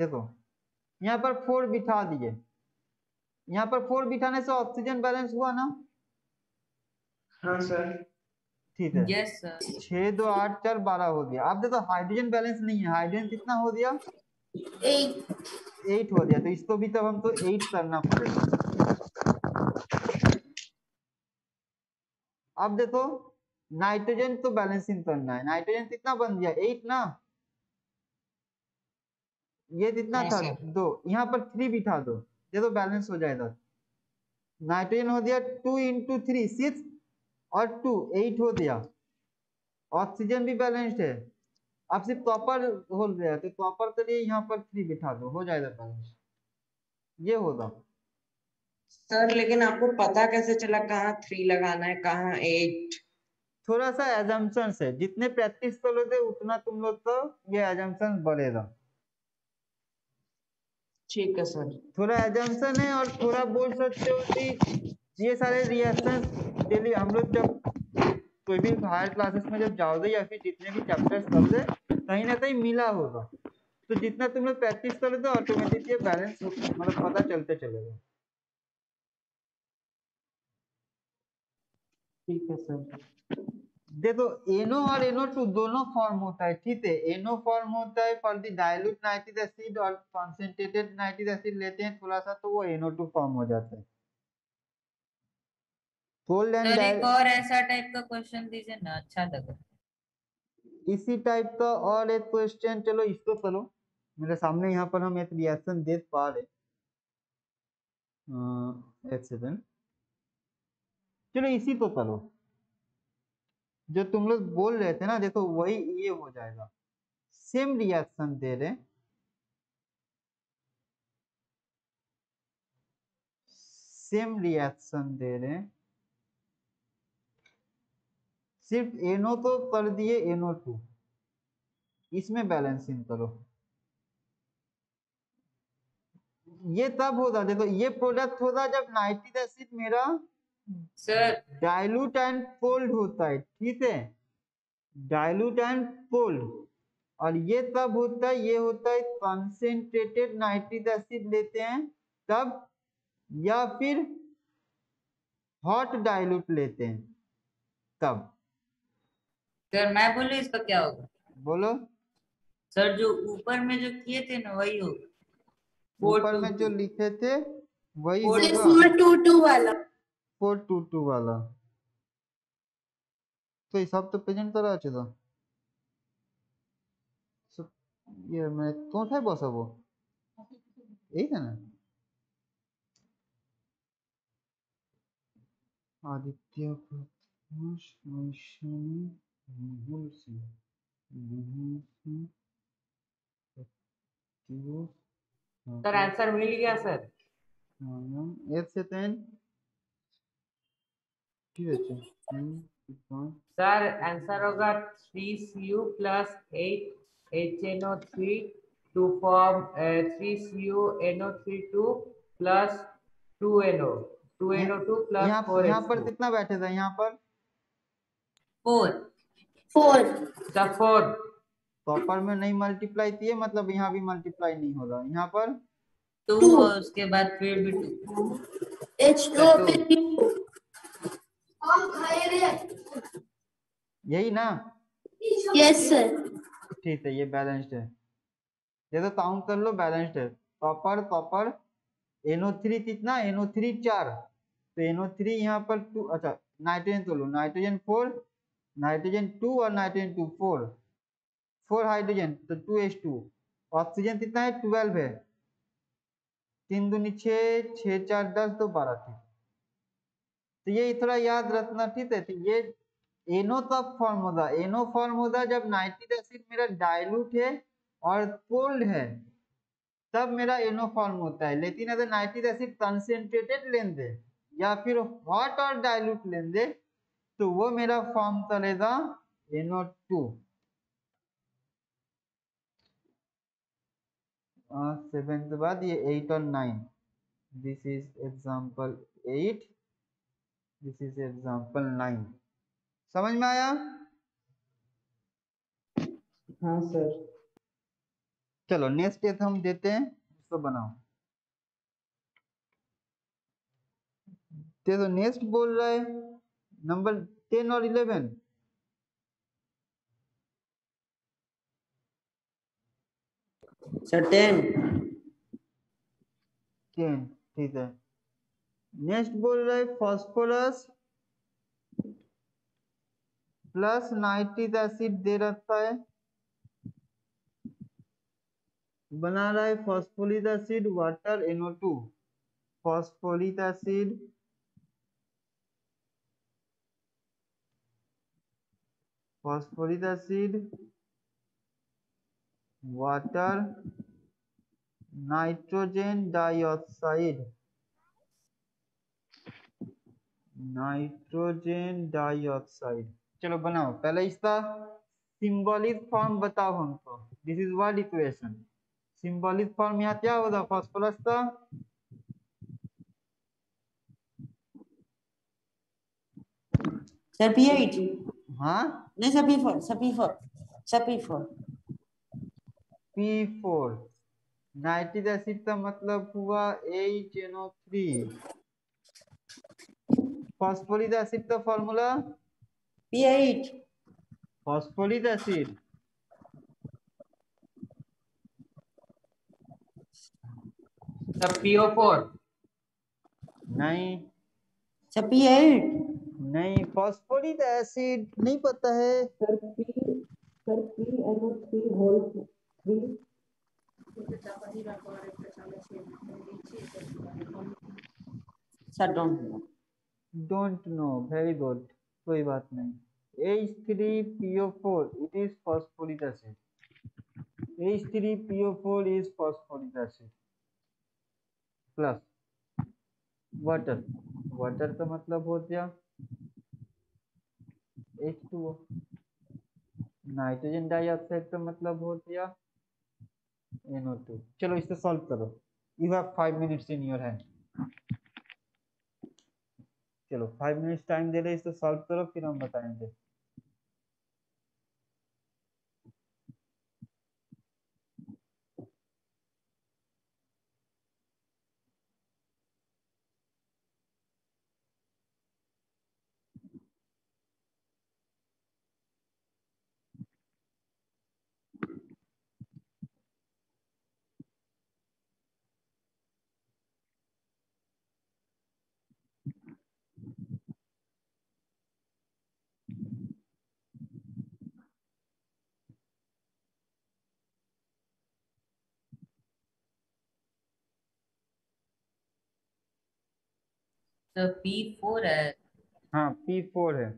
देखो यहाँ पर 4 बिठा दिए, यहाँ पर 4 बिठाने से ऑक्सीजन बैलेंस हुआ ना। हाँ सर ठीक है। Yes sir. 6 2 8 4 12 हो गया। आप देखो हाइड्रोजन बैलेंस नहीं है। हाइड्रोजन कितना हो गया? 8 हो गया। तो इसको भी तब हमको 8 करना पड़ेगा। अब देखो नाइट्रोजन तो बैलेंसिंग करना है। नाइट्रोजन कितना बन गया? 8 ना। ये कितना था? 2। यहाँ पर 3 बिठा दो, ये तो बैलेंस हो जाएगा। नाइट्रोजन हो गया 2 × 3 6 और 2 8 हो गया। ऑक्सीजन भी बैलेंस्ड है। आप सिर्फ कॉपर हो गया है, तो कॉपर के लिए यहाँ पर 3 बिठा दो, हो जाएगा बैलेंस। ये होगा सर। लेकिन आपको पता कैसे चला कहाँ 3 लगाना है कहाँ 8? थोड़ा सा एजम्पशन है, जितने प्रैक्टिस करोगे उतना तुम लोग तो ये एजम्पशन बढ़ेगा। ठीक है सर। थोड़ा एजम्पशन है और थोड़ा बोल सकते हो कि ये सारे रिएक्शन के लिए हम लोग जब कोई भी हायर क्लासेस में जब जाओगे या फिर जितने भी चैप्टर्स पढ़ोगे कहीं ना कहीं मिला होगा, तो जितना तुम लोग प्रैक्टिस करोगे तो ऑटोमेटिक ये बैलेंस मतलब पता चलते चलेगा। ठीक है सर। देखो NO और NO2 दोनों फॉर्म होता है, ठीक है। NO फॉर्म होता है for the dilute nitric acid और कंसंट्रेटेड नाइट्रिक एसिड लेते हैं थोड़ा सा, तो वो NO2 फॉर्म हो जाता है। सर एक और ऐसा टाइप का क्वेश्चन दीजिए ना, अच्छा लगा। इसी टाइप का और एक क्वेश्चन, चलो इसको करो मेरे सामने। यहाँ पर हम एक रिएक्शन देख पा रहे एक सेकंड। चलो इसी को करो, जो तुम लोग बोल रहे थे ना, देखो वही ये हो जाएगा। सेम रिएक्शन दे रहे, सेम रिएक्शन दे रहे, सिर्फ NO तो कर दिए NO2, इसमें बैलेंसिंग करो। ये तब होता देखो, ये प्रोडक्ट होता जब नाइट्रिक एसिड मेरा सर डाइल्यूट एंड कोल्ड होता है, ठीक है, डाइल्यूट एंड कोल्ड। और ये तब होता है, ये होता है कंसेंट्रेटेड नाइट्रिक एसिड लेते हैं तब, या फिर हॉट डाइल्यूट लेते हैं तब। सर मैं बोलूं इसका क्या होगा? बोलो सर। जो ऊपर में जो किए थे ना वही होगा, ऊपर में जो लिखे थे वही होगा। 422 वाला, 422 वाला तो हिसाब तो प्रेजेंट करा चलो। ये मैं कौन सा बस है वो यही था ना, आदित्य सर। आंसर मिल गया सर। सर आंसर होगा 3Cu + 8 HNO3 to form 3Cu NO3 2 + 2NO2 + 4H2। यहाँ पर कितना बैठे था? यहाँ पर 4 कॉपर में नहीं मल्टीप्लाई किए, मतलब यहाँ भी मल्टीप्लाई नहीं होगा। यहाँ पर 2 उसके बाद फिर भी 2 H2 यही ना। यस सर ठीक है, ये बैलेंस्ड है। ये तो काउंट कर लो, बैलेंस्ड है। कॉपर कॉपर NO3 कितना? NO3 4, तो NO3 यहाँ पर 2। अच्छा नाइट्रोजन तो लो, नाइट्रोजन 4, नाइट्रोजन 2 और नाइट्रोजन 2 4 हाइड्रोजन तो 2H2। ऑक्सीजन कितना है? 12 है। 3 दूनी 6 6 4 10 2 12 ठीक। तो ये थोड़ा याद रखना, ठीक है। तो ये NO तब फॉर्म होगा, NO फॉर्म होगा जब नाइट्रिक एसिड मेरा डाइल्यूट है और पुल्ड है तब मेरा एनो फॉर्म होता है। लेकिन अगर नाइट्रिक एसिड कंसेंट्रेटेड लेंगे या फिर हॉट और डाइल्यूट लेंगे तो वो मेरा फॉर्म करेगा NO2। सेवेंथ के बाद ये 8 और 9, this is example 8, this is example 9। समझ में आया? हाँ सर। चलो नेक्स्ट स्टेप हम देते हैं, उसको बनाओ। तो नेक्स्ट बोल रहा है नंबर 10 और 11। सर 10 ठीक है। नेक्स्ट बोल रहा है फॉस्फोरस प्लस नाइट्रिक एसिड दे रखा है, बना रहा है phosphoric acid water NO2, phosphoric acid water nitrogen dioxide चलो बनाओ, पहले इसका सिंबॉलिक फॉर्म बताओ हमको। This is word equation. Symbolic form यहाँ क्या होगा? फॉस्फोरस का सल्फेट। हाँ नहीं सल्फेट P4। नाइट्रिक एसिड का मतलब हुआ 8NO3। फॉस्फोरिक एसिड का फॉर्मूला P8। फॉस्फोरिक एसिड सब PO4 नहीं, सब P8 नहीं, फॉस्फोरिक एसिड नहीं पता है sir. PNO3 sir don't know, very good, कोई बात नहीं। H3PO4 it is phosphoric acid. H3PO4 is phosphoric acid plus water. Water का मतलब हो गया H2O। नाइट्रोजन डाइऑक्साइड का मतलब हो गया NO2। चलो इसे सॉल्व करो। You have 5 minutes in your hand. चलो 5 मिनट्स टाइम दे रहे, इसे सॉल्व करो फिर हम बताएंगे। तो P4 है। हाँ P4 है।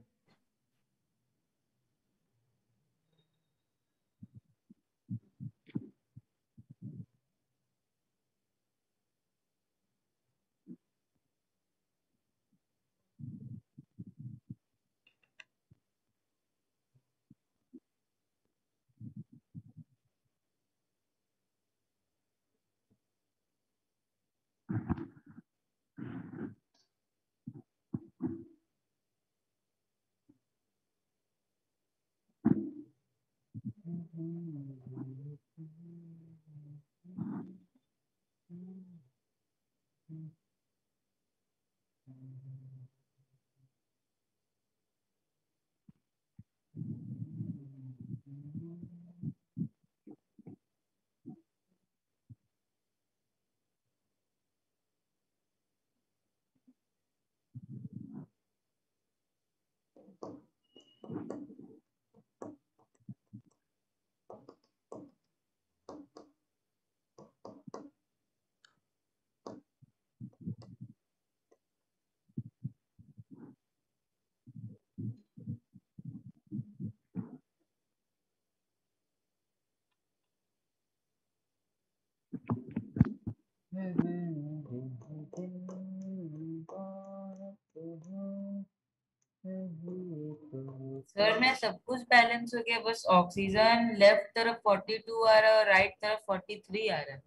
सर मैं सब कुछ बैलेंस हो गया, बस ऑक्सीजन लेफ्ट तरफ 42 आ रहा है और राइट तरफ 43 आ रहा है।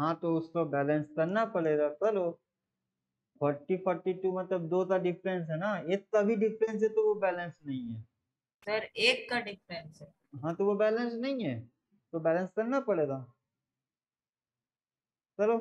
हाँ तो उसको बैलेंस करना पड़ेगा। चलो 40 42 मतलब दो का डिफरेंस है ना, एक का भी डिफरेंस है तो वो बैलेंस नहीं है। सर एक का डिफरेंस है। हाँ तो वो बैलेंस नहीं है तो बैलेंस करना पड़ेगा। चलो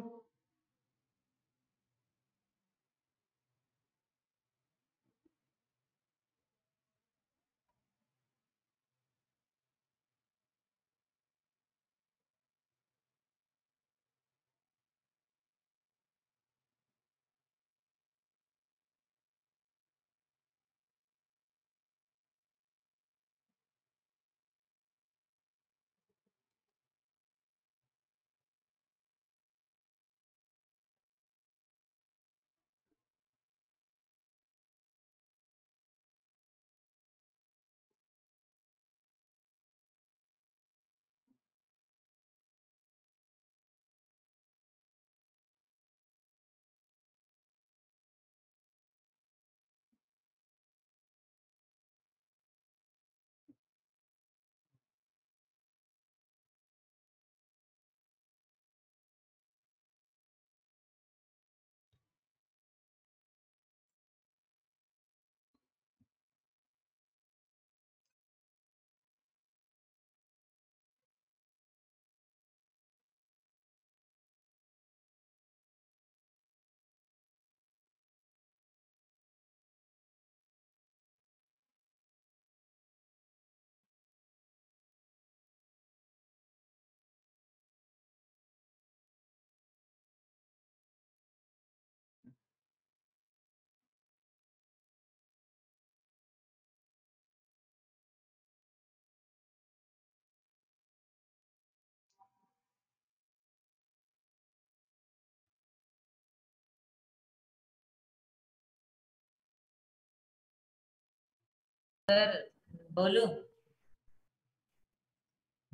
सर बोलो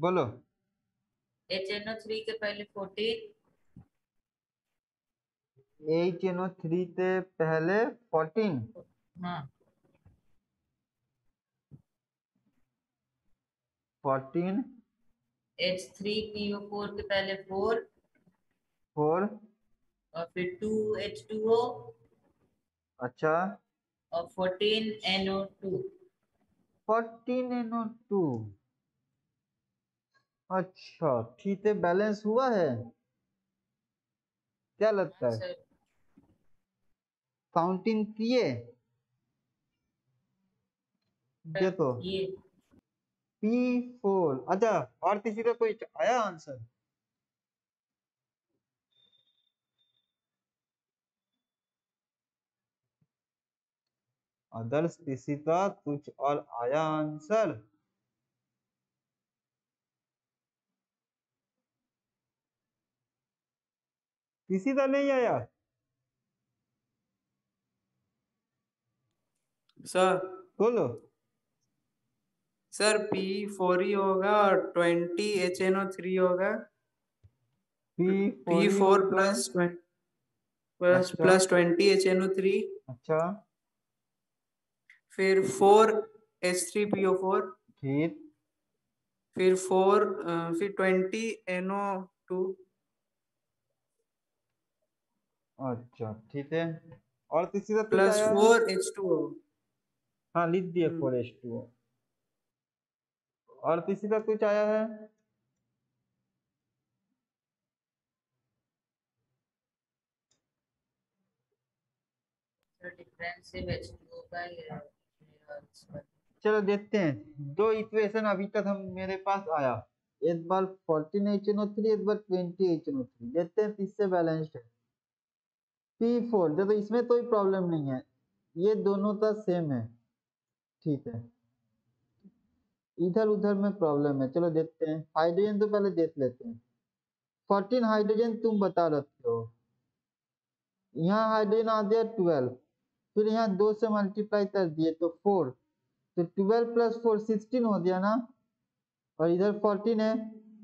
बोलो। HNO3 के पहले 14, HNO3 के पहले 14। हाँ 14। H3PO4 के पहले 4 और फिर 2H2O। अच्छा और 14NO2। 14NO2। अच्छा ठीक है, बैलेंस हुआ है क्या लगता है? काउंटिंग किए देखो P4। अच्छा और किसी का कोई आया आंसर? अदर्स किसी का कुछ और आया आंसर? किसी का नहीं आया सर? बोलो सर। P4 ही होगा और 20 HNO3 होगा। P4 plus 20 HNO3। अच्छा फिर 4H3PO4। ठीक फिर 20NO2। अच्छा ठीक है और किसी का प्लस 4H2O। हाँ लिख दिया 4H2O। और किसी का कुछ आया है? डिफरेंस H2O का है। चलो देखते हैं, दो इक्वेशन अभी तक हम मेरे पास आया, एक बार 14HNO3 एक बार 20HNO3। देखते हैं किससे बैलेंस्ड है। P4 देखो इसमें कोई प्रॉब्लम नहीं है, ये दोनों का सेम है ठीक है, इधर उधर में प्रॉब्लम है। चलो देखते हैं हाइड्रोजन तो पहले देख लेते हैं। 14 हाइड्रोजन तुम बता रखते हो, यहाँ हाइड्रोजन आ गया 12, फिर यहाँ 2 से मल्टीप्लाई कर दिए तो 4, तो 12 + 4 16 हो गया ना, और इधर 14 है,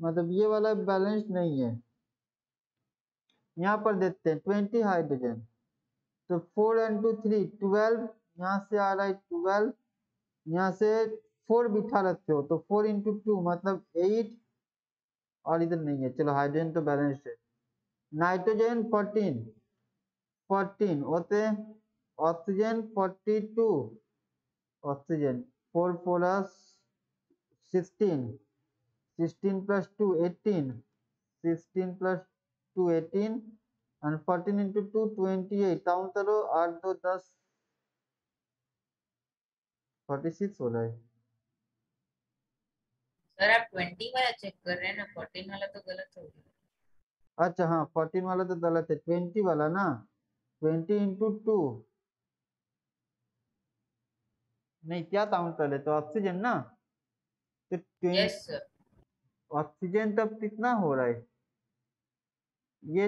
मतलब ये वाला बैलेंस नहीं है। यहाँ पर देखते हैं 20 हाइड्रोजन, तो 4 × 3 12, यहाँ से आ रहा है 12, यहाँ से 4 बिठा रखते हो तो 4 × 2 मतलब 8, और इधर नहीं है। चलो हाइड्रोजन तो बैलेंस्ड है। नाइट्रोजन 14 होते, ऑक्सीजन 42, ऑक्सीजन 4 + 16, 16 + 2 18, 16 + 2 18 and 14 × 2 28, काउंट करो 8 2 10 46 हो रहा है। सर आप 20 वाला चेक कर रहे हैं ना, 14 वाला तो गलत हो गया। अच्छा हाँ 14 वाला तो गलत है, 20 वाला ना, 20 × 2 नहीं क्या काउंट कर ले तो ऑक्सीजन ना, तो ऑक्सीजन तब कितना हो रहा है ये।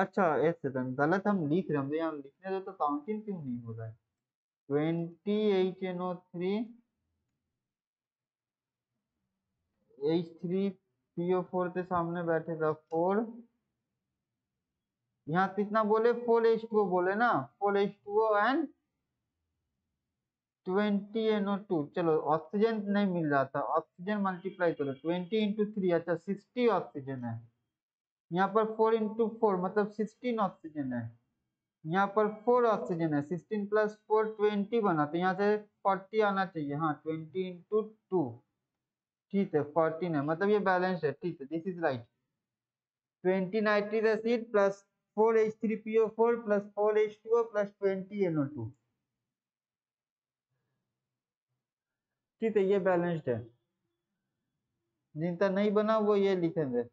अच्छा ऐसे गलत हम लिख रहे हैं, हम लिखने दो तो काउंटिंग क्यों नहीं हो रहा है। 20 H3PO4 के सामने बैठेगा 4, यहाँ कितना बोले 4H2O बोले ना, 4H2O एंड 20 NO2। चलो ऑक्सीजन नहीं मिल रहा था, ऑक्सीजन मल्टीप्लाई करो 20 × 3, अच्छा 60 ऑक्सीजन है। यहाँ पर 4 × 4 मतलब 16 ऑक्सीजन है, यहाँ पर 4 ऑक्सीजन है, 16 + 4 20 बना, तो यहाँ से 40 आना चाहिए। हाँ 20 × 2 ठीक है 14 है, मतलब ये बैलेंस है। ठीक है this is right. 20 nitric acid plus 4H3PO4 plus 4H2O plus 20 NO2, ठीक है ये बैलेंस्ड है। जिनका नहीं बना वो ये लिखेंगे।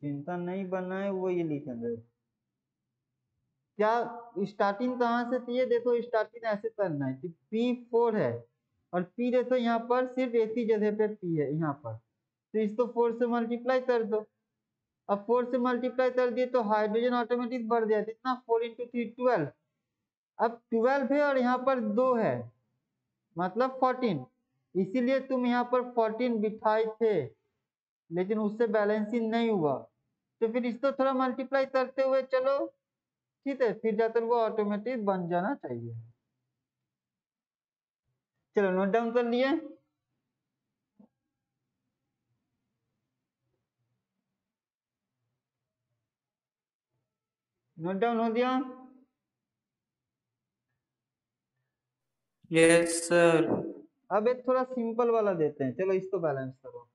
चिंता नहीं बनाए वो ये लिखेंगे। क्या स्टार्टिंग कहाँ से थी, ये देखो स्टार्टिंग ऐसे करना है कि P4 है और P देखो यहाँ पर सिर्फ एक ही जगह पे P है यहाँ पर, तो इसको 4 से मल्टीप्लाई कर दो। अब 4 से मल्टीप्लाई कर दिए तो हाइड्रोजन ऑटोमेटिक बढ़ जाए, कितना 4 × 3 12, अब 12 है और यहाँ पर 2 है मतलब 14, इसीलिए तुम यहाँ पर 14 बिठाए थे लेकिन उससे बैलेंसिंग नहीं हुआ, तो फिर इसको थोड़ा मल्टीप्लाई करते हुए चलो, ठीक है फिर जाकर वो ऑटोमेटिक बन जाना चाहिए। चलो नोट डाउन कर लिए। नोट डाउन हो दिया? Yes sir. अब एक थोड़ा सिंपल वाला देते हैं, चलो इसको बैलेंस करो।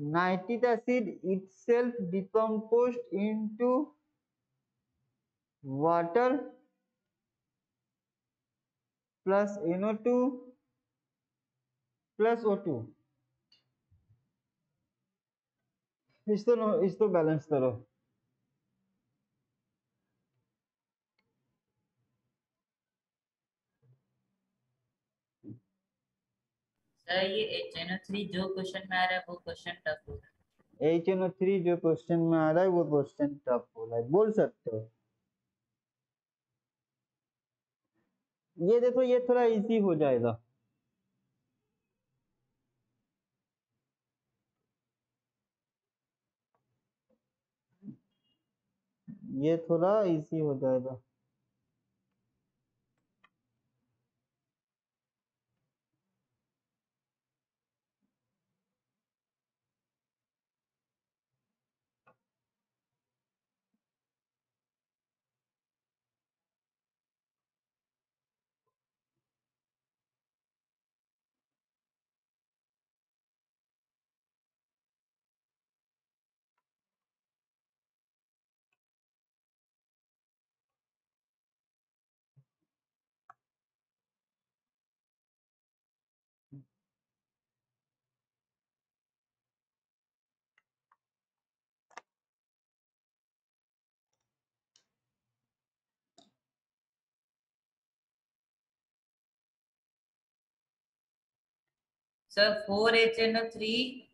Nitric acid itself decomposed into water plus NO2 plus O2, इसको बैलेंस करो। ये HNO3 जो क्वेश्चन में आ रहा है वो क्वेश्चन टफ हो रहा है, HNO3 जो क्वेश्चन में आ रहा है वो क्वेश्चन टफ हो रहा है बोल सकते हो। ये देखो ये थोड़ा इजी हो जाएगा। Sir, 4HNO3,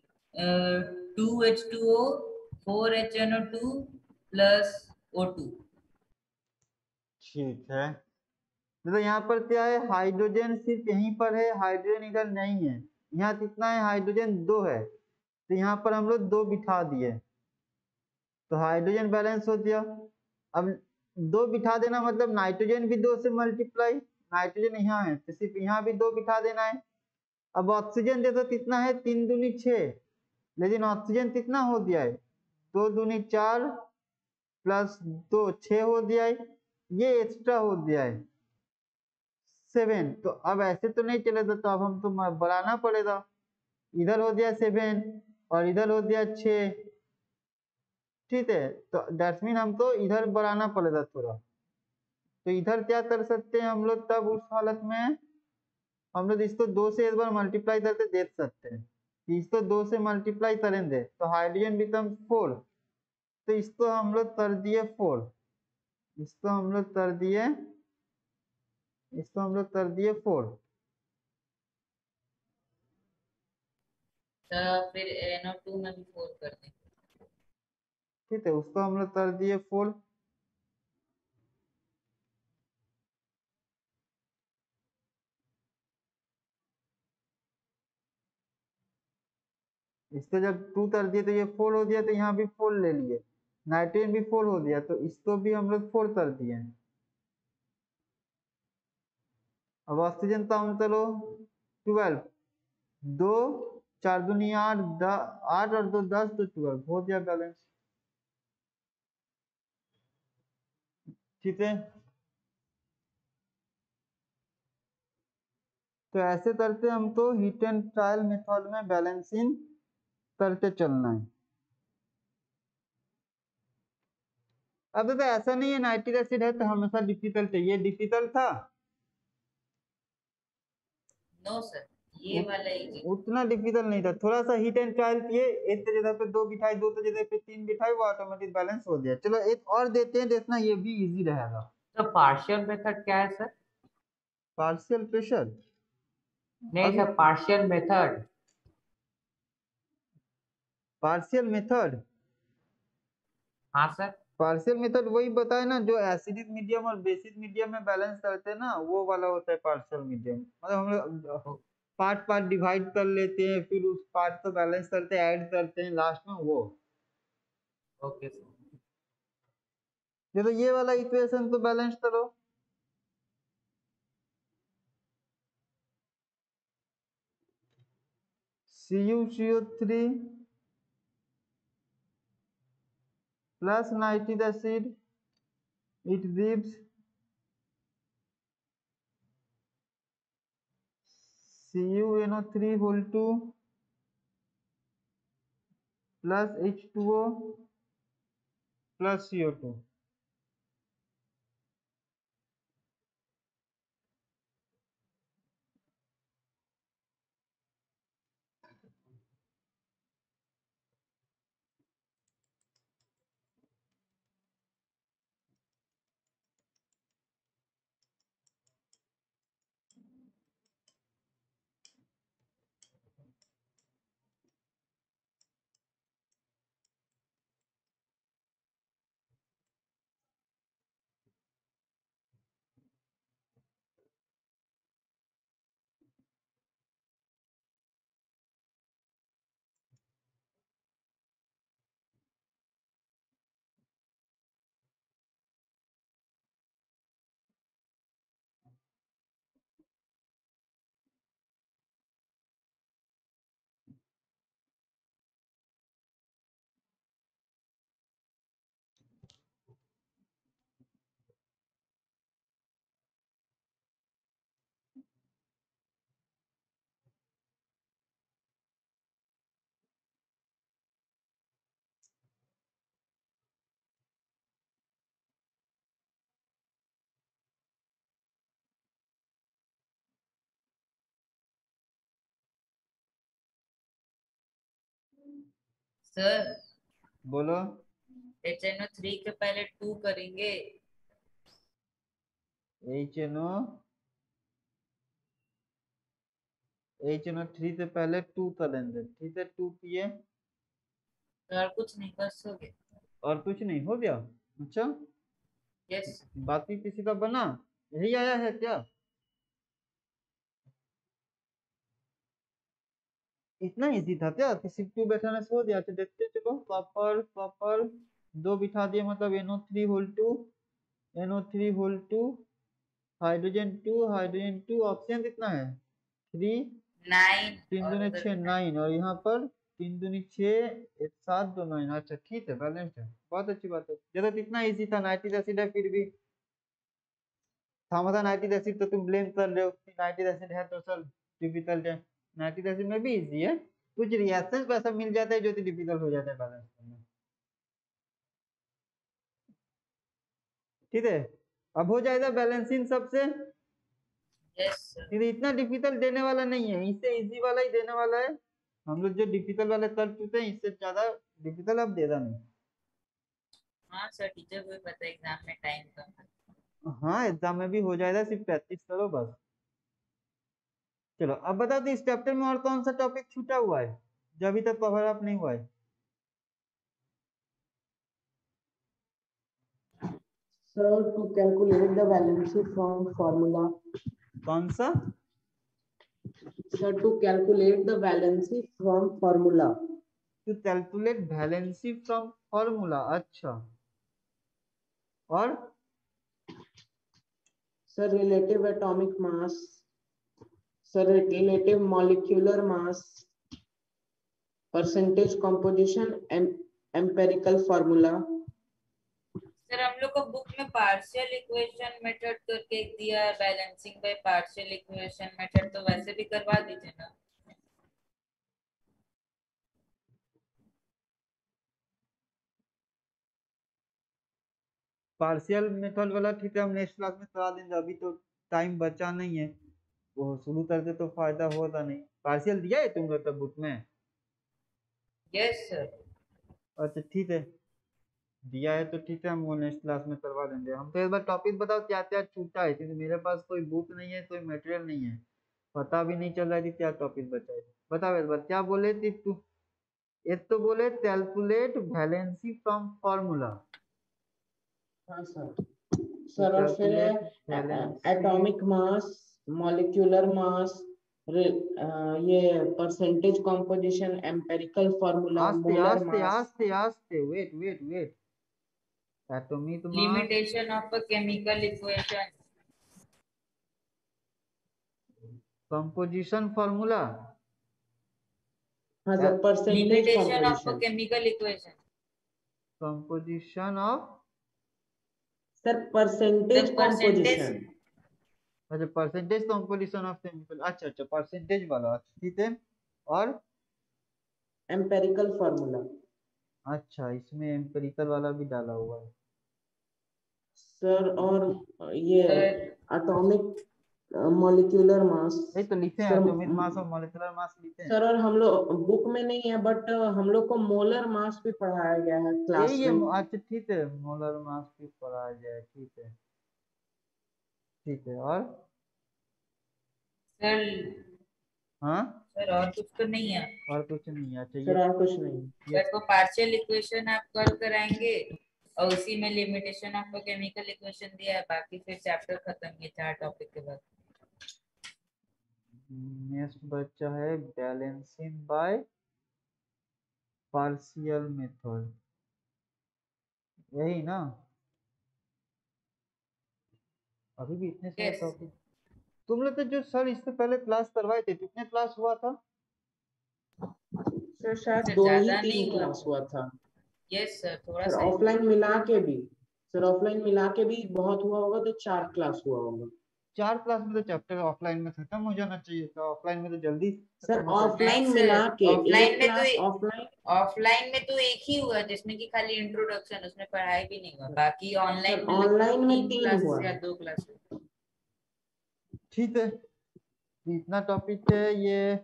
2H2O, 4HNO2 plus O2. ठीक है, तो यहाँ पर क्या है, हाइड्रोजन सिर्फ यहीं पर है, हाइड्रोजन इधर नहीं है। यहाँ कितना है, हाइड्रोजन 2 है, तो यहाँ पर हम लोग 2 बिठा दिए, तो हाइड्रोजन बैलेंस हो गया। अब 2 बिठा देना मतलब नाइट्रोजन भी 2 से मल्टीप्लाई, नाइट्रोजन यहाँ है तो सिर्फ यहाँ भी 2 बिठा देना है। अब ऑक्सीजन दे तो कितना है, 3 दूनी 6, लेकिन ऑक्सीजन कितना हो दिया है, 2 दूनी 4 प्लस 2 6 हो दिया है, ये एक्स्ट्रा हो दिया है 7। तो अब ऐसे तो नहीं चलेगा, तो अब हम तो बढ़ाना पड़ेगा, इधर हो दिया 7 और इधर हो दिया 6, ठीक है। तो डैट्समीन हम तो इधर बढ़ाना पड़ेगा थोड़ा, तो इधर क्या कर सकते हैं हम लोग, तब उस हालत में हम लोग इसको 2 से एक बार मल्टीप्लाई करके देख सकते हैं, इसको 2 से मल्टीप्लाई करेंगे तो हाइड्रोजन बिकम्स 4, तो इसको हम लोग कर दिए 4, इसको हम लोग कर दिए, इसको हम लोग कर दिए 4। फिर NO2 में भी 4 कर दें, ठीक है, उसको हम लोग कर दिए 4। इसको जब 2 कर दिए तो ये 4 हो दिया, तो यहाँ भी 4 ले लिए, नाइट्रोजन भी 4 हो दिया, तो इसको भी हम लोग 4 कर दिए। अब ऑक्सीजन का हम चलो 12, 2 4 दूनी 8 और 2 10, तो 12 हो गया बैलेंस, ठीक है। तो ऐसे करते हम तो हीट एंड ट्रायल मेथड में बैलेंसिंग करते चलना है। अब तो ऐसा नहीं है नाइट्रिक एसिड है तो हमेशा डिफिकल्ट है, ये डिफिकल्ट था नो सर, ये वाला ही उतना डिफिकल्ट नहीं था, थोड़ा सा हीट एंड ट्रायल किए, एक जगह पे 2 बिठाई, 2 जगह पे 3 बिठाई, वो ऑटोमेटिक बैलेंस हो गया। चलो एक और देते हैं, देखना ये भी इजी रहेगा। तो पार्शियल मेथड क्या है सर, पार्शियल प्रेशर नहीं sir, partial method, partial method, हाँ सर पार्शियल मेथड वही बताए ना जो एसिडिक मीडियम और बेसिक मीडियम में बैलेंस करते हैं ना, वो वाला होता है पार्शियल मीडियम, मतलब हम लोग पार्ट डिवाइड कर लेते हैं, फिर उस पार्ट को बैलेंस करते हैं, ऐड करते हैं लास्ट में वो। ओके सर, तो ये वाला इक्वेशन तो बैलेंस करो, CuCO3 plus nitric acid, it gives CuNO3 whole 2 plus H2O plus CO2. Sir बोलो, HNO3 के पहले 2 करेंगे, 3 से पहले 2 का लेन देन, ठीक है 2 पिए और कुछ नहीं, बस हो गया। और कुछ नहीं हो गया? अच्छा यस। बाकी किसी का बना? यही आया है क्या? इतना इजी था क्या कि सिर्फ 2 बैठाने से हो गया? तो देखते चलो, प्रॉपर प्रॉपर 2 बिठा दिए, मतलब NO3 होल 2 हाइड्रोजन 2 ऑप्शन कितना है 3 9, 3 दूनी 6 9 और यहाँ पर 3 दूनी 6 7 2 9। अच्छा ठीक है, बैलेंस है, बहुत अच्छी बात है। ये तो कितना इजी था, नाइट्रिक एसिड है फिर भी था नाइट्रिक एसिड, तो तुम ब्लेम कर रहे हो नाइट्रिक एसिड है तो सर डिफिकल्ट है। नाइट्रिक एसिड में भी इजी है, कुछ रिएक्शंस ऐसा मिल जाता है जो डिफिकल्ट हो जाता है बैलेंस करना, ठीक है। अब हो जाएगा बैलेंसिंग सबसे, yes, इतना डिफिकल्ट देने वाला नहीं है, इससे इजी वाला ही देने वाला है। हम लोग जो डिफिकल्ट वाले कर चुके हैं, इससे ज्यादा डिफिकल्ट अब देगा नहीं। हाँ सर, टीचर को भी पता है एग्जाम में टाइम कम है। हाँ एग्जाम में भी हो जाएगा, सिर्फ प्रैक्टिस करो बस। चलो अब बता दो इस चैप्टर में और कौन सा टॉपिक छूटा हुआ है जो अभी तक कवर अप नहीं हुआ है। Sir, to calculate the valency from formula. कौन सा? Sir, to calculate the valency from formula. To calculate valency from formula. अच्छा और Sir, relative atomic mass. Sir, relative molecular mass. Percentage composition and empirical formula. Sir हम लोग को book में partial equation method करके दिया है, balancing by partial equation method, तो वैसे भी करवा दीजिए ना। पार्शियल मेथड वाला ठीक है, हम नेक्स्ट क्लास में करा देंगे, अभी तो टाइम बचा नहीं है, वो शुरू करके तो फायदा होता नहीं। पार्शियल दिया है तुम लोग तो बुक में? Yes sir. अच्छा ठीक है, दिया है तो ठीक है, हम वो नेक्स्ट क्लास में करवा देंगे। हम तो एक बार टॉपिक बताओ क्या क्या छूटा है, क्योंकि मेरे पास कोई बुक नहीं है, कोई मटेरियल नहीं है, पता भी नहीं चल रहा है कि क्या टॉपिक बचा है। बताओ एक बार क्या बोले थे? एक तो बोले कैलकुलेट वैलेंसी फ्रॉम फार्मूला। हाँ सर, सरल से एटॉमिक मास, मॉलिक्यूलर मास, ये परसेंटेज कंपोजिशन, एम्पिरिकल फार्मूला। आस्ते weight atomic mass, limitation of chemical equation, composition formula. हाँ sir, percentage limitation of chemical equation, composition of sir percentage composition, अच्छा percentage composition of chemical. अच्छा अच्छा percentage वाला ठीक है, और एम्पिरिकल फार्मूला। अच्छा इसमें एम्पिरिकल वाला भी डाला हुआ है सर, और ये एटॉमिक मॉलिक्यूलर मास। नहीं तो लिखे हैं एटॉमिक मास और मॉलिक्यूलर मास लिखे हैं सर, और हम लोग बुक में नहीं है, बट हम लोग को मोलर मास भी पढ़ाया गया है क्लास में। अच्छा ठीक है, मोलर मास भी पढ़ाया गया है, ठीक है ठीक है। और सर हाँ सर और कुछ तो नहीं है? और कुछ नहीं है सर, और कुछ नहीं। सर को पार्शियल इक्वेशन आप कर कराएंगे और उसी में लिमिटेशन ऑफ केमिकल इक्वेशन दिया है, बाकी फिर चैप्टर खत्म है 4 टॉपिक के बाद। नेक्स्ट बच्चा है बैलेंसिंग बाय पार्शियल मेथड, यही ना? अभी भी इतने सारे टॉपिक। तुम लोग तो जो सर इससे पहले क्लास करवाए थे, कितने क्लास हुआ था सर? शायद 2 या 3 क्लास हुआ था। यस सर, थोड़ा सा ऑफलाइन मिला के भी सर, ऑफलाइन मिला के भी बहुत हुआ होगा, तो 4 क्लास हुआ होगा। 4 क्लास में तो चैप्टर ऑफलाइन में खत्म हो जाना चाहिए था, ऑफलाइन में तो जल्दी सर, ऑफलाइन मिला के ऑफलाइन में तो एक ही हुआ जिसमें कि खाली इंट्रोडक्शन, उसमें पढ़ाई भी नहीं हुआ, बाकी ऑनलाइन में 3 क्लास या 2 क्लास। ठीक है, इतना टॉपिक है ये,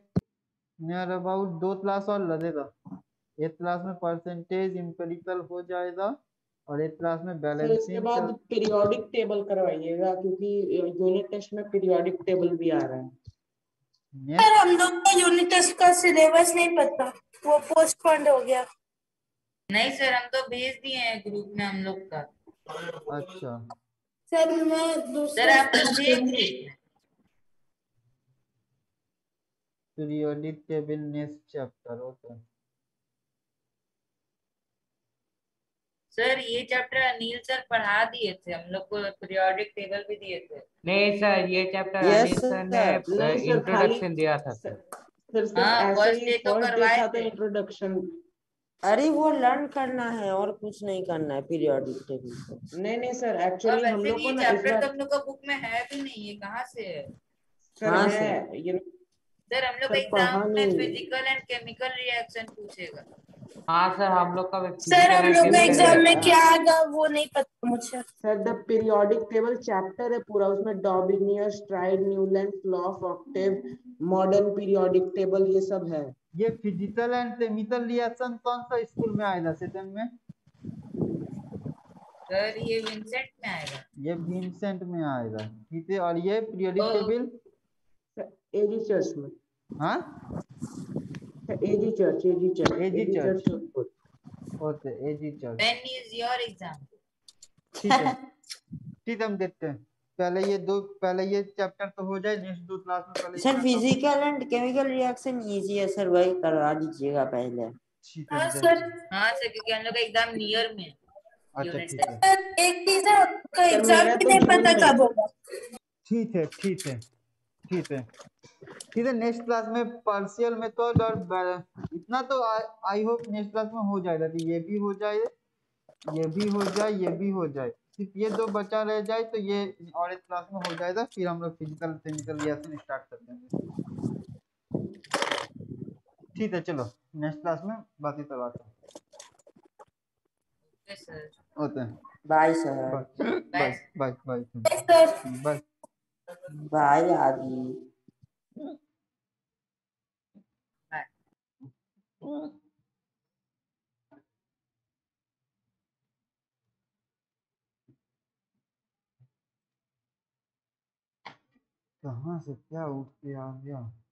नियर अबाउट 2 क्लास और लगेगा। 8 क्लास में परसेंटेज एम्पिरिकल हो जाएगा और 1 क्लास में बैलेंसिंग। इसके बाद पीरियोडिक टेबल करवाइएगा, क्योंकि यूनिट टेस्ट में पीरियोडिक टेबल भी आ रहा है। पर हम लोग को यूनिट टेस्ट का सिलेबस नहीं पता, वो पोस्टपोन्ड हो गया। नहीं सर, हम तो भेज दिए हैं ग्रुप में हम लोग का। अच्छा सर, मैं दूसरा पीरियोडिक टेबल नेक्स्ट चैप्टर होता है सर। ये चैप्टर अनिल सर पढ़ा दिए थे हम लोग को, पीरियोडिक टेबल भी दिए थे। नहीं सर, ये चैप्टर अनिल सर ने इंट्रोडक्शन दिया था सर। हां, फर्स्ट डे तो करवाए थे इंट्रोडक्शन। अरे वो लर्न करना है और कुछ नहीं करना है पीरियोडिक टेबल को। नहीं नहीं सर, एक्चुअली हम लोग को चैप्टर तो हम लोग का बुक में है भी नहीं है। कहां से है सर? है ये सर, हम लोग एग्जाम में फिजिकल एंड केमिकल रिएक्शन पूछेगा। हाँ सर, हम लोग का सर हम लोग का एग्जाम में क्या आएगा वो नहीं पता मुझे sir. The periodic table chapter है पूरा, उसमें Dobereiner, triad, Newland law of octave, modern periodic table, ये सब है। ये फिजिकल एंड केमिकल रिएक्शन कौन सा स्कूल में आएगा? सेकंड में सर, ये विंसेंट में आएगा। ये विंसेंट में आएगा, ठीक है। और ये पीरियोडिक टेबल एजी चर्च में। हाँ AG church okay, AG church. When is your exam? ठीक है ठीक, हम देखते हैं। पहले ये चैप्टर तो हो जाए, नेक्स्ट दो क्लास में पहले sir physical and chemical reaction easy है सर, वही करवा दीजिएगा पहले। हां सर, हां सर, क्योंकि हम लोग का एग्जाम नियर में। अच्छा ठीक है सर, एक चीज है, आपका एग्जाम भी नहीं पता कब होगा। ठीक है ठीक है ठीक है ठीक है, नेक्स्ट क्लास में पार्शियल मेथड और इतना तो आई होप नेक्स्ट क्लास में हो जाएगा। ये भी हो जाए, ये भी हो जाए, ये भी हो जाए, सिर्फ ये दो बचा रह जाए तो ये और एक क्लास में हो जाएगा। फिर हम लोग फिजिकल केमिकल रिएक्शन स्टार्ट करते हैं। ठीक है, चलो नेक्स्ट क्लास में बातें करवाते हैं। ओके सर, होते हैं। Bye sir, bye bye bye bye bye आदि। What? कहाँ से क्या उठ के आ गया?